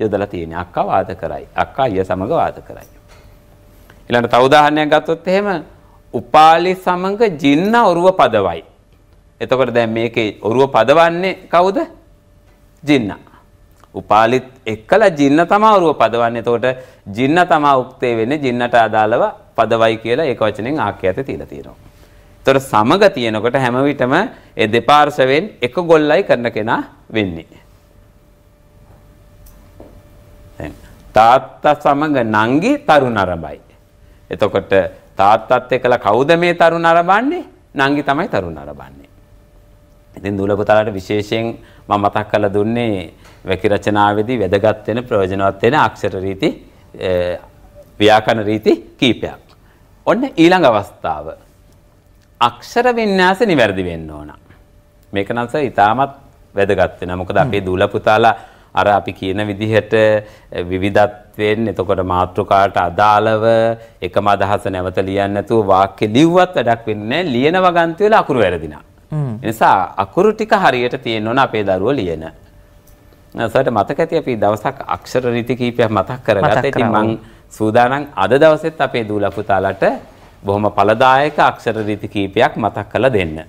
යොදලා තියෙන්නේ. අක්කා වාද කරයි. අක්කා අයියා සමඟ වාද කරයි. ඊළඟට තව උදාහරණයක් ගත්තොත් එහෙම උපාලි සමඟ ජින්න ඔරුව පදවයි. එතකොට දැන් මේකේ ඔරුව පදවන්නේ කවුද? ජින්න. උපාලිත් එක්කලා ජින්න තමයි ඔරුව පදවන්නේ. එතකොට ජින්න තමයි උක්තේ වෙන්නේ. ජින්නට අදාළව පදවයි කියලා ඒක වචනෙන් ආඛ්‍යාත තියලා තියෙනවා. එතකොට සමග තියෙනකොට හැම විටම ඒ දෙපාර්ශවෙන් එක ගොල්ලයි කරන කෙනා වෙන්නේ. දැන් තාත්තා සමග නංගි තරුණ අරබයි. එතකොට තාත්තත් එක්කලා කවුද මේ තරුණ අරබන්නේ? නංගි තමයි තරුණ අරබන්නේ. ඉතින් දුලපතලට විශේෂයෙන් මම මතක් කරලා දුන්නේ වැකි රචනාවේදී වැදගත් වෙන ප්‍රයෝජනවත් වෙන අක්ෂර රීති ව්‍යාකරණ රීති කීපයක්. ඔන්න ඊළඟ අවස්ථාව. අක්ෂර වින්‍යාස නිවැරදි වෙන්න ඕන. මේක නම් සර් ඉතාමත් වැදගත් වෙනවා. මොකද අපේ දුලපතලා අර අපි කියන විදිහට විවිධත්වයෙන් එතකොට මාතෘකාට අදාළව එකම අදහස නැවත ලියන්න නැතුව වාක්‍ය ලිව්වත් වැඩක් වෙන්නේ නැහැ. ලියන වගන්ති වල අකුරු වැරදිනා. ඒ නිසා අකුරු ටික හරියට තියෙන්න ඕන අපේ දරුවෝ ලියන. සර් මතක ඇති අපි දවසක් අක්ෂර රීති කීපයක් මතක් කරගත්තා. ඉතින් මම සූදානම් අද දවසෙත් අපේ දූලපුතාලට බොහොම ඵලදායක අක්ෂර රීති කීපයක් මතක් කරලා දෙන්න.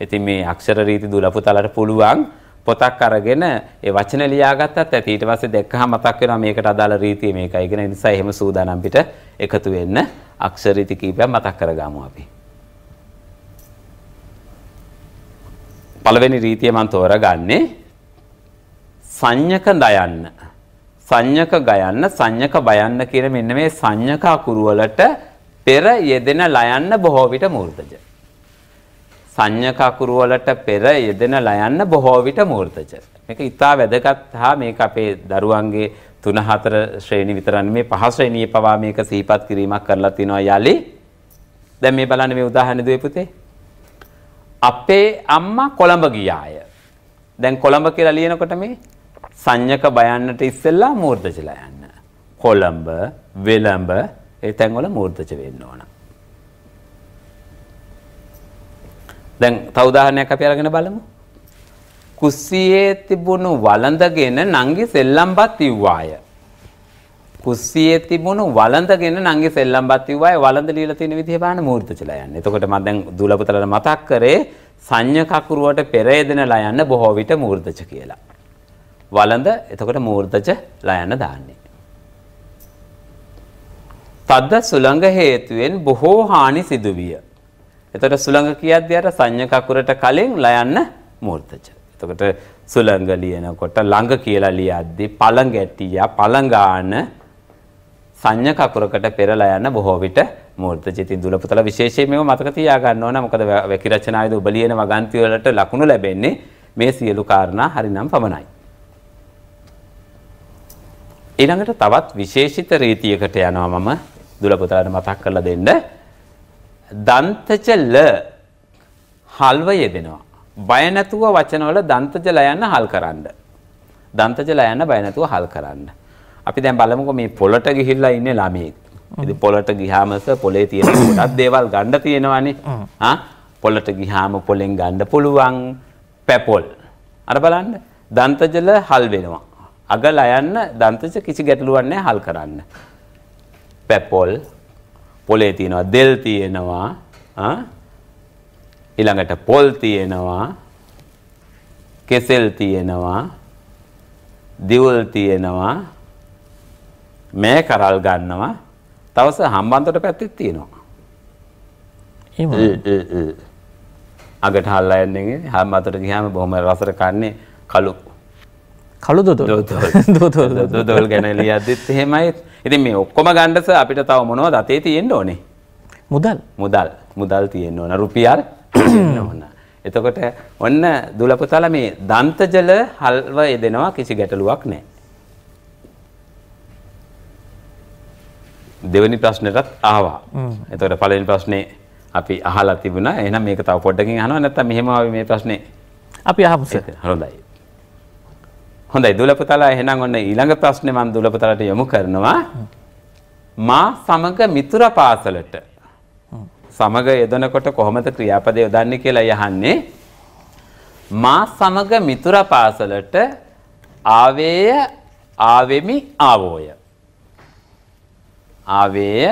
ඉතින් මේ අක්ෂර රීති දූලපුතාලට පුළුවන් පොතක් අරගෙන ඒ වචන ලියාගත්තත් ඇති. ඊට පස්සේ දැක්කහම මතක් වෙනවා මේකට අදාළ රීතිය මේකයි කියන නිසා එහෙම සූදානම් පිට එකතු වෙන්න අක්ෂර රීති කීපයක් මතක් කරගමු අපි. පළවෙනි රීතිය මම තෝරගන්නේ සංඥක දයන්න, සංඥක ගයන්න, සංඥක බයන්න කියන මෙන්න මේ සංඥක අකුරු වලට පෙර යෙදෙන ලයන්න බොහෝ විට මූර්තජ. සංඥක අකුරු වලට පෙර යෙදෙන ලයන්න බොහෝ විට මූර්තජ. මේක ඉතා වැදගත් හා මේක අපේ දරුවන්ගේ තුන හතර ශ්‍රේණි විතරන්නේ මේ පහ ශ්‍රේණියේ පවා මේක සිහිපත් කිරීමක් කරලා තිනවා යලි. දැන් මේ බලන්න මේ උදාහරණ දුවේ පුතේ. අපේ අම්මා කොළඹ ගියාය. දැන් කොළඹ කියලා ලියනකොට මේ සංඥක බයන්නට ඉස්සෙල්ලා මූර්ධජලා යන්න. කොළඹ, වෙළඹ ඒ තැන්වල මූර්ධජ වෙන්න ඕන. දැන් තව උදාහරණයක් අපි අරගෙන බලමු. කුස්සියේ තිබුණු වළඳගෙන නංගි සෙල්ලම්පත් ඉව්වාය. කුස්සියේ තිබුණු වළඳගෙන නංගි සෙල්ලම්පත් ඉව්වාය. වළඳ ලීලා තියෙන විදිහ බලන්න මූර්තචලා යන්නේ. එතකොට මම දැන් දූලපතලට මතක් කරේ සංඤ්ඤ කකුරුවට පෙර යෙදෙනලා යන්න බොහෝ විට මූර්තච කියලා. වළඳ එතකොට මූර්තච ලා යන්න දාන්නේ. තද්ද සුළඟ හේතුවෙන් බොහෝ හානි සිදු විය. එතකොට සුළඟ කියද්දී අර සංඤ්ඤ කකුරට කලින් ලා යන්න මූර්තච. එතකොට සුළඟ ලියනකොට ළඟ කියලා ලියද්දී පළඟැටියා පළඟාන සංඤ්ඤ කකුරකට පෙර ලා යන්න බොහෝ විට මූර්තච. ඉතින් දුලපතල විශේෂයෙන් මේව මතක තියා ගන්න ඕන. මොකද වැකි රචනාවේදී ඔබ ලියන වගන්ති වලට ලකුණු ලැබෙන්නේ මේ සියලු කාරණා හරිනම් පමණයි. ඊළඟට තවත් විශේෂිත රීතියකට යනවා මම දුලපතලට මතක් කරලා දෙන්න. දන්තච ල හල්ව යෙදෙනවා. බය නැතුව වචනවල දන්තච ල යන්න හල් කරන්න. දන්තච ල යන්න බය නැතුව හල් කරන්න. අපි දැන් බලමුකෝ මේ පොළට ගිහිල්ලා ඉන්නේ ළමයෙක්. ඉතින් පොළට ගියාමස පොළේ තියෙන කොටක් දේවල් ගන්න තියෙනවානේ. ආ පොළට ගියාම පොළෙන් ගන්න පුළුවන් පැපොල්. අර බලන්න දන්තච ල හල් වෙනවා. අග ල යන්න දන්තච කිසි ගැටලුවක් නැහැ හල් කරන්න. පැපොල් පොලේ තියෙනවා දෙල් තියෙනවා ඊළඟට පොල් තියෙනවා කෙසෙල් තියෙනවා දිවල් තියෙනවා මේ කරල් ගන්නවා තවස හම්බන්තොට පැත්තෙත් තියෙනවා එහෙම අගට හල්ලා යන්නේ හම්බන්තොට ගියාම බොහොම රසර කන්නේ කළු කළු දොතොල් දොතොල් දොතොල් ගැන ලියද්දිත් එහෙමයි. ඉතින් මේ ඔක්කොම ගන්නස අපිට තව මොනවද අතේ තියෙන්න ඕනේ? මුදල්. මුදල්. මුදල් තියෙන්න ඕන. රුපියල් තියෙන්න ඕන. එතකොට ඔන්න දුලපතල මේ දන්තජල හල්ව යෙදෙනවා කිසි ගැටලුවක් නැහැ. දෙවෙනි ප්‍රශ්නෙටත් ආවා. එතකොට පළවෙනි ප්‍රශ්නේ අපි අහලා තිබුණා. එහෙනම් මේක තව පොඩ්ඩකින් අහනවා නැත්නම් මෙහෙම ආවේ මේ ප්‍රශ්නේ. අපි අහමු සර්. හොඳයි. හොඳයි දුලපතලා එහෙනම් ඔන්න ඊළඟ ප්‍රශ්නේ මම දුලපතලට යොමු කරනවා. මා සමග මිතුර පාසලට සමග යොදනකොට කොහොමද ක්‍රියාපදය යොදන්නේ කියලා යහන්නේ. මා සමග මිතුර පාසලට ආවේය ආවෙමි ආවෝය. ආවේය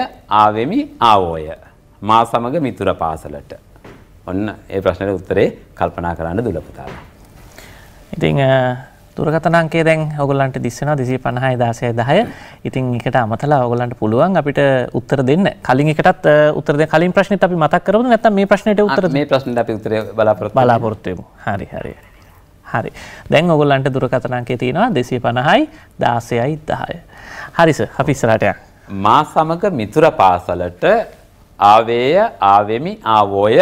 ආවෙමි ආවෝය. මා සමග මිතුර පාසලට. ඔන්න ඒ ප්‍රශ්නෙට උත්තරේ කල්පනා කරන්න දුලපතලා. ඉතින් දුරකථන අංකය දැන් ඔයගොල්ලන්ට දිස්සනවා දෙසිය පනහයි දාසයයි දහයයි. ඉතින් එකට අමතලා ඔයගොල්ලන්ට පුළුවන් අපිට උත්තර දෙන්න. කලින් එකටත් උත්තර දෙන්න. කලින් ප්‍රශ්නෙත් අපි මතක් කරමුද නැත්නම් මේ ප්‍රශ්නෙට උත්තර මේ ප්‍රශ්නෙට අපි උත්තරය බලාපොරොත්තු බලාපොරොත්තු වෙමු. හරි හරි හරි. දැන් ඔයගොල්ලන්ට දුරකථන අංකය තියෙනවා දෙසිය පනහයි දාසයයි දහයයි. හරි සර් අපි ඉස්සරහට යන්න. මා සමග මිතුර පාසලට ආවේය ආවෙමි ආවෝය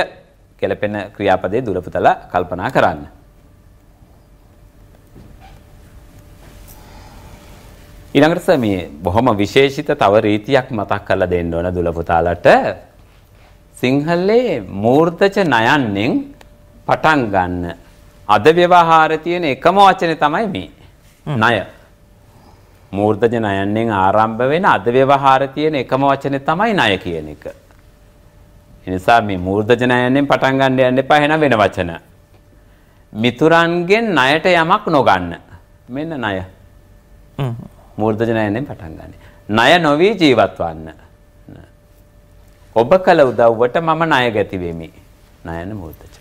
ගැලපෙන ක්‍රියාපදයේ දුරපතලා කල්පනා කරන්න. ඊළඟට මේ බොහොම විශේෂිත තව රීතියක් මතක් කරලා දෙන්න ඕන දුලපතාලට. සිංහලේ මූර්තච නයන්නෙන් පටන් ගන්න අද ව්‍යවහාරයේ තියෙන එකම වචනේ තමයි මේ ණය. මූර්තච නයන්නෙන් ආරම්භ වෙන අද ව්‍යවහාරයේ තියෙන එකම වචනේ තමයි ණය කියන එක. ඒ නිසා මේ මූර්තච නයන්නෙන් පටන් ගන්න යන්න එපා. එහෙනම් වෙන වචන. මිතුරන්ගෙන් ණයට යමක් නොගන්න. මෙන්න ණය. මූර්තජ ණයෙන් පටන් ගන්න. ණය නොවි ජීවත් වන්න. ඔබ කළ උදව්වට මම ණය ගැති වෙමි. ණයන මූර්තජ.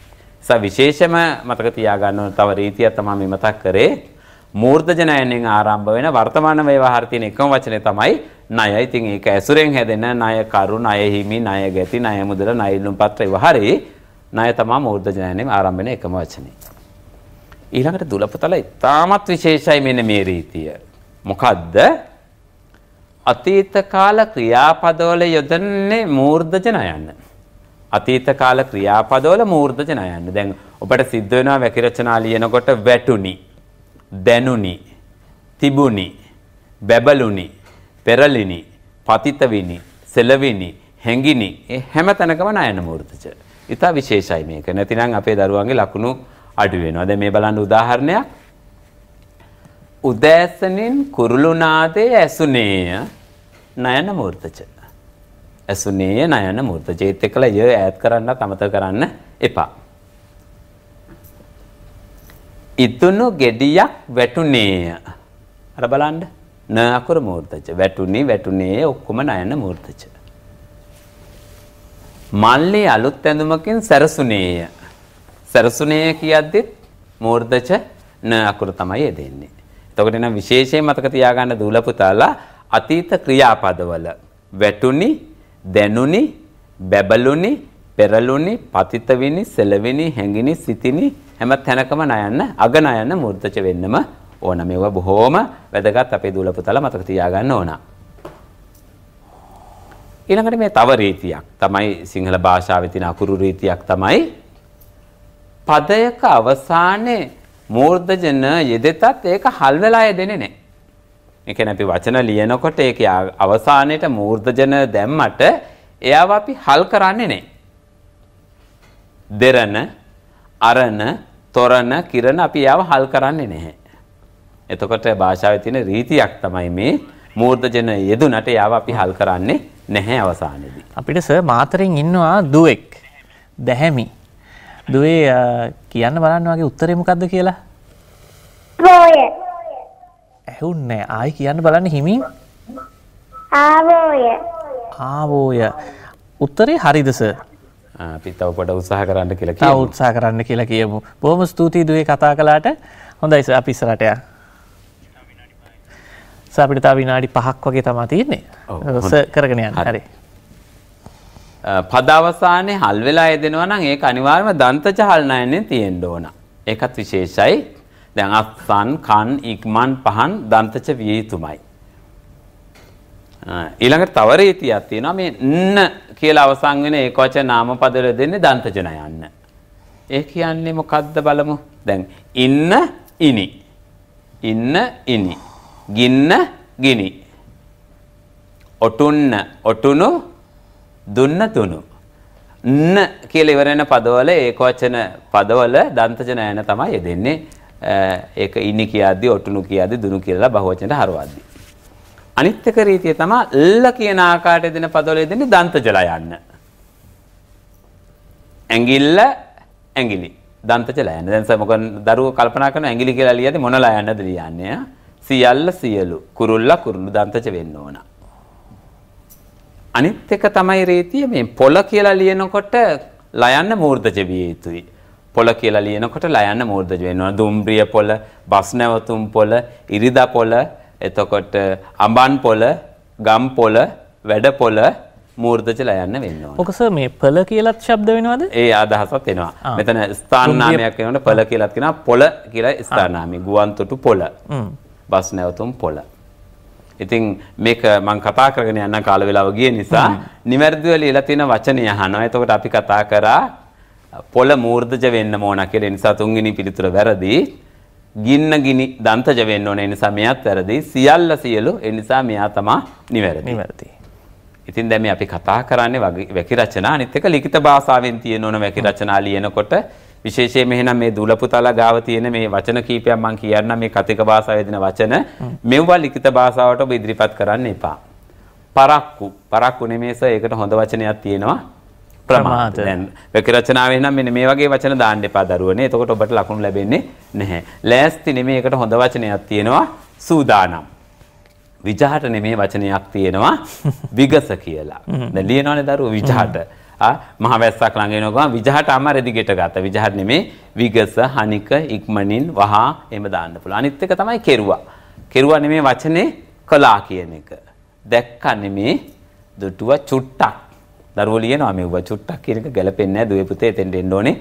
සා විශේෂම මතක තියා ගන්න ඕන තව රීතියක් තමයි මේ මතක් කරේ. මූර්තජ ණයෙන් ආරම්භ වෙන වර්තමාන ව්‍යවහාර තියෙන එකම වචනේ තමයි ණය. ඉතින් ඒක ඇසුරෙන් හැදෙන ණය කරු, ණය හිමි, ණය ගැති, ණය මුදල, ණය ඉල්ලුම් පත්‍ර ව්‍යවහාරේ ණය තමයි මූර්තජ ණයෙන් ආරම්භ වෙන එකම වචනේ. ඊළඟට දුලපතල ඉතාමත් විශේෂයි මෙන්න මේ රීතිය. මොකද්ද? අතීත කාල ක්‍රියාපදවල යොදන්නේ මූර්ධජ ණයන්න. අතීත කාල ක්‍රියාපදවල මූර්ධජ ණයන්න. දැන් ඔබට සිද්ධ වෙනවා වැකි රචනා ලියනකොට වැටුනි, දැනුනි, තිබුනි, බැබළුනි, පෙරලිනි, පතිතවිනි, සෙලවිනි, හැඟිනි. මේ හැම තැනකම ණයන මූර්ධජ. ඊට විශේෂයි මේක. නැතිනම් අපේ දරුවන්ගේ ලකුණු අඩු වෙනවා. දැන් මේ බලන්න උදාහරණයක්. උදෑසනින් කුරුළු නාදයේ ඇසුනේය නයන මූර්තච. ඇසුනේය නයන මූර්තච. ඒත් එක්කලා ය ඈත් කරන්න අමතක කරන්න එපා. ඉතුණු ගෙඩියක් වැටුණේය. අර බලන්න න අකුර මූර්තජ. වැටුණි වැටුණේ ඔක්කොම නයන මූර්තජ. මල්ලි අලුත් ඇඳුමකින් සැරසුණේය. සැරසුණේය කියද්දි මූර්තජ න අකුර තමයි එදෙන්නේ. එතකොට නම් විශේෂයෙන් මතක තියාගන්න දූල පුතාලා අතීත ක්‍රියාපදවල වැටුණි, දැනුණි, බැබළුණි, පෙරළුණි, පතිතවිනි, සෙලවිනි, හැඟිනි, සිතිනි හැම තැනකම නයන්න අගන යන මූර්තජ වෙන්නම ඕන. මේවා බොහෝම වැදගත් අපේ දූල පුතාලා මතක තියාගන්න ඕන. ඊළඟට මේ තව රීතියක් තමයි සිංහල භාෂාවේ තියෙන අකුරු රීතියක් තමයි පදයක අවසානයේ මූර්තජ න යෙදෙතත් ඒක හල් වෙලා යෙදෙන්නේ නැහැ. ඒ කියන්නේ අපි වචන ලියනකොට ඒකේ අවසානයේට මූර්තජ න දැම්මට එයාව අපි හල් කරන්නේ නැහැ. දෙරණ අරණ තොරණ කිරණ අපි යාව හල් කරන්නේ නැහැ. එතකොට භාෂාවේ තියෙන රීතියක් තමයි මේ මූර්තජන යෙදුනට යාව අපි හල් කරන්නේ නැහැ අවසානයේදී. අපිට සර් මාතරින් ඉන්නවා දුවෙක්. දැහැමි. දුවේ කියන්න බලන්න වාගේ උත්තරේ මොකද්ද කියලා? රෝය. ඇහුන්නේ නැහැ. ආයි කියන්න බලන්න හිමින්. ආවෝය. ආවෝය. උත්තරේ හරිද සර්? අපි තව පොඩක් උත්සාහ කරන්න කියලා කියමු. තව උත්සාහ කරන්න කියලා කියමු. බොහොම ස්තුතියි දුවේ කතා කළාට. හොඳයි සර් අපි ඉස්සරහට යන්න. සර් අපිට තව විනාඩි පහක් වගේ තමයි තියෙන්නේ. සර් කරගෙන යන්න. හරි. පද අවසානයේ හල් වෙලා යදෙනවා නම් ඒක අනිවාර්යයෙන්ම දන්ත චහල් නයන්නේ තියෙන්න ඕන. ඒකත් විශේෂයි. දැන් අස්සන් කන් ඉක්මන් පහන් දන්තච විය යුතුමයි. ඊළඟට තව රීතියක් තියෙනවා මේ න කියලා අවසන් වෙන ඒකවචන නාමපදවල දෙන්නේ දන්තජ නයන්න. ඒ කියන්නේ මොකද්ද බලමු. දැන් ඉන්න ඉනි. ඉන්න ඉනි. ගින්න ගිනි. ඔටුන්න ඔටුනු දුන්න තුනු. න කියලා ඉවර වෙන පදවල ඒකවචන පදවල දන්තජ නයන තමයි යෙදෙන්නේ. ඒක ඉනි කියද්දි ඔටුනු කියද්දි දුනු කියලා බහුවචනට හරවද්දි. අනිත් එක රීතිය තමයි ල්ල කියන ආකාරයට දෙන පදවල දෙන්නේ දන්තජල යන්න. ඇඟිල්ල ඇඟිලි දන්තජල යන්න. දැන් සම දරුවෝ කල්පනා කරන ඇඟිලි කියලා ලියද්දි මොනලා යන්නද ලියන්නේ? සියල්ල සියලු කුරුල්ල කුරුළු දන්තජ වෙන්න ඕන. අනිත් එක තමයි රීතිය මේ පොළ කියලා ලියනකොට ලයන්න මූර්තජ විය යුතුයි. පොළ කියලා ලියනකොට ලයන්න මූර්තජ වෙන්න ඕන. දුම්රිය පොළ, බස් නැවතුම් පොළ, ඉරිදා පොළ, එතකොට අඹන් පොළ, ගම් පොළ, වැඩ පොළ මූර්තජ ලයන්න වෙනවා. ඔක සර් මේ පොළ කියලාත් ශබ්ද වෙනවද? ඒ අදහසත් එනවා. මෙතන ස්ථාන නාමයක් වෙනකොට පොළ කියලාත් කියනවා. පොළ කියලා ස්ථාන නාමය. ගුවන්තොටු පොළ. බස් නැවතුම් පොළ. ඉතින් මේක මම කතා කරගෙන යන කාල වේලාව ගිය නිසා නිවැරදිව ලියලා තියෙන වචනය අහනවා. එතකොට අපි කතා කරා පොළ මූර්තජ වෙන්න ඕන කියලා. ඒ නිසා තුන්වෙනි පිළිතුර වැරදි. ගින්න ගිනි දන්තජ වෙන්න ඕනේ. ඒ නිසා මෙයාත් වැරදි. සියල්ල සියලු ඒ නිසා මෙයා තමයි නිවැරදි. නිවැරදි. ඉතින් දැන් මේ අපි කතා කරන්නේ වැකි රචනා. අනිත් එක ලිඛිත භාෂාවෙන් තියෙන ඕන වැකි රචනා ලියනකොට විශේෂයෙන්ම එහෙනම් මේ දූල පුතාලා ගාව තියෙන මේ වචන කීපයක් මම කියන්නම්. මේ කතික භාෂාවේ දෙන වචන මෙවුවා ලිඛිත භාෂාවට ඔබ ඉදිරිපත් කරන්න එපා. පරක්කු පරක්කු නෙමෙයිස ඒකට හොඳ වචනයක් තියෙනවා. ප්‍රමාද. දැන් වැකි රචනාවේ නම් මෙන්න මේ වගේ වචන දාන්න එපා දරුවනේ. එතකොට ඔබට ලකුණු ලැබෙන්නේ නැහැ. ලෑස්ති නෙමෙයි එකට හොඳ වචනයක් තියෙනවා සූදානම්. විජහට නෙමෙයි වචනයක් තියෙනවා විගස කියලා. දැන් ලියනවනේ දරුවෝ විජහට. ආ මහ වැස්සක් ළඟ එනවා ගම විජහට අමාරු දිගට ගත. විජහට නෙමෙයි විගස, හනික, ඉක්මනින්, වහා එහෙම දාන්න පුළුවන්. අනිත් එක තමයි කෙරුවා. කෙරුවා නෙමෙයි වචනේ කළා කියන එක. දැක්ක නෙමෙයි දුටුවා චුට්ටක්. දරුවෝ ලියනවා මේ ඔබ චුට්ටක් කියන එක ගැලපෙන්නේ නැහැ. දුවේ පුතේ එතෙන්ට එන්න ඕනේ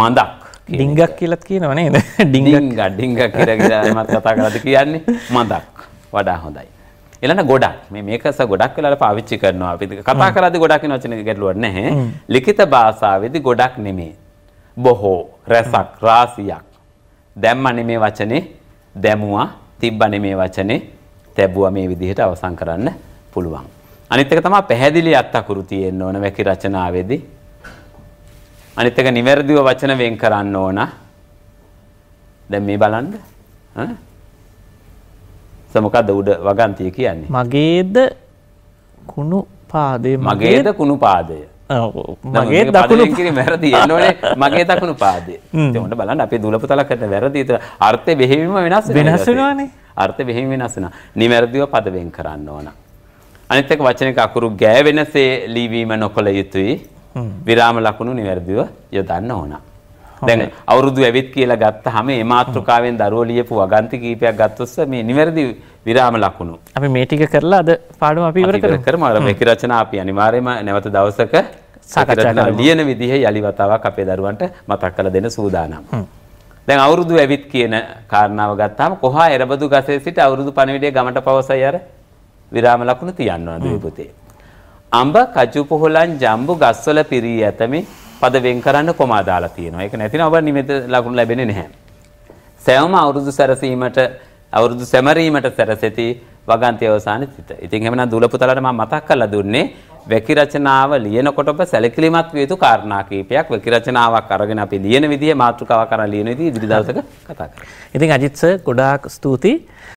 මඳක්. ඩිංගක් කියලාත් කියනවා නේද? ඩිංගක් ඩිංගක් කියලා මම කතා කරද්දී කියන්නේ මඳක්. වඩා හොඳයි. ඊළඟ ගොඩක්. මේ මේකස ගොඩක් වෙලාවට පාවිච්චි කරනවා. අපි කතා කරද්දී ගොඩක් කියන වචනේ ගැටලුවක් නැහැ. ලිඛිත භාෂාවේදී ගොඩක් නෙමෙයි. බොහෝ, රසක්, රාසියක්. දැම්ම නෙමෙයි වචනේ දැමුවා. තිබ්බ නෙමෙයි වචනේ තැබුවා. මේ විදිහට අවසන් කරන්න පුළුවන්. අනිත් එක තමයි පැහැදිලි අත්අකුරු තියෙන්න ඕන වැකි රචනාවේදී. අනිත් එක නිවැරදිව වචන වෙන් කරන්න ඕන. දැන් මේ බලන්න. හා? සමකද උඩ වගන්තිය කියන්නේ. මගේද කුණු පාදේ මගේද කුණු පාදය. මගේ දකුණු කිරි වැරදි එන්නෝනේ මගේ දකුණු පාදේ. ඉතින් උන්ට බලන්න අපේ දුලපතලා කරන වැරදි ඒතර අර්ථය බෙහෙවින්ම වෙනස් වෙනස් වෙනවානේ. අර්ථය බෙහෙවින් වෙනස් වෙනවා. නිවැරදිව පද වෙන් කරන්න ඕන. අනිත් එක වචනයක අකුරු ගෑ වෙනසේ ලිවීම නොකළ යුතුයි. විරාම ලකුණු නිවැරදිව යොදන්න ඕන. දැන් අවුරුදු ඇවිත් කියලා ගත්තාම මේ මාත්‍රකාවෙන් දරුවෝ ලියපු වගන්ති කීපයක් ගත්තොත් මේ නිවැරදි විරාම ලකුණු අපි මේ ටික කරලා අද පාඩම අපි ඉවර කරමු. අර මේක රචනා අපි අනිවාර්යයෙන්ම නැවත දවසක සාකච්ඡා කරමු. ලියන විදිහේ යලි වතාවක් අපේ දරුවන්ට මතක් කරලා දෙන්න සූදානම්. දැන් අවුරුදු ඇවිත් කියන කාරණාව ගත්තාම කොහා එරබදු ගසේ සිට අවුරුදු පණවිඩයේ ගමට පවසයි අර විරාම ලකුණු තියන්න ඕන දුවේ පුතේ. අඹ කජු පොහොලන් ජම්බු ගස්වල පිරී ඇතමේ पद वें करන්න කොමා දාලා තියෙනවා. ඒක නැතිනම් ඔබ නිමෙත ලකුණු ලැබෙන්නේ නැහැ. සෑම අවුරුදු සැරසීමට අවුරුදු සැමරීමට සැරසෙති වගන්ති අවසානයේ සිට. ඉතින් එහෙමනම් දුලපුතලට මම මතක් කරලා දුන්නේ වැකි රචනාව ලියනකොට ඔබ සැලකිලිමත් විය යුතු කාරණා කීපයක් වැකි රචනාවක් අරගෙන අපි ලියන විදිය මාතෘකාවක් අරන් ලියන විදිය ඉදිරි දවසක කතා කරමු. ඉතින් අජිත් සර් ගොඩාක් ස්තුතියි.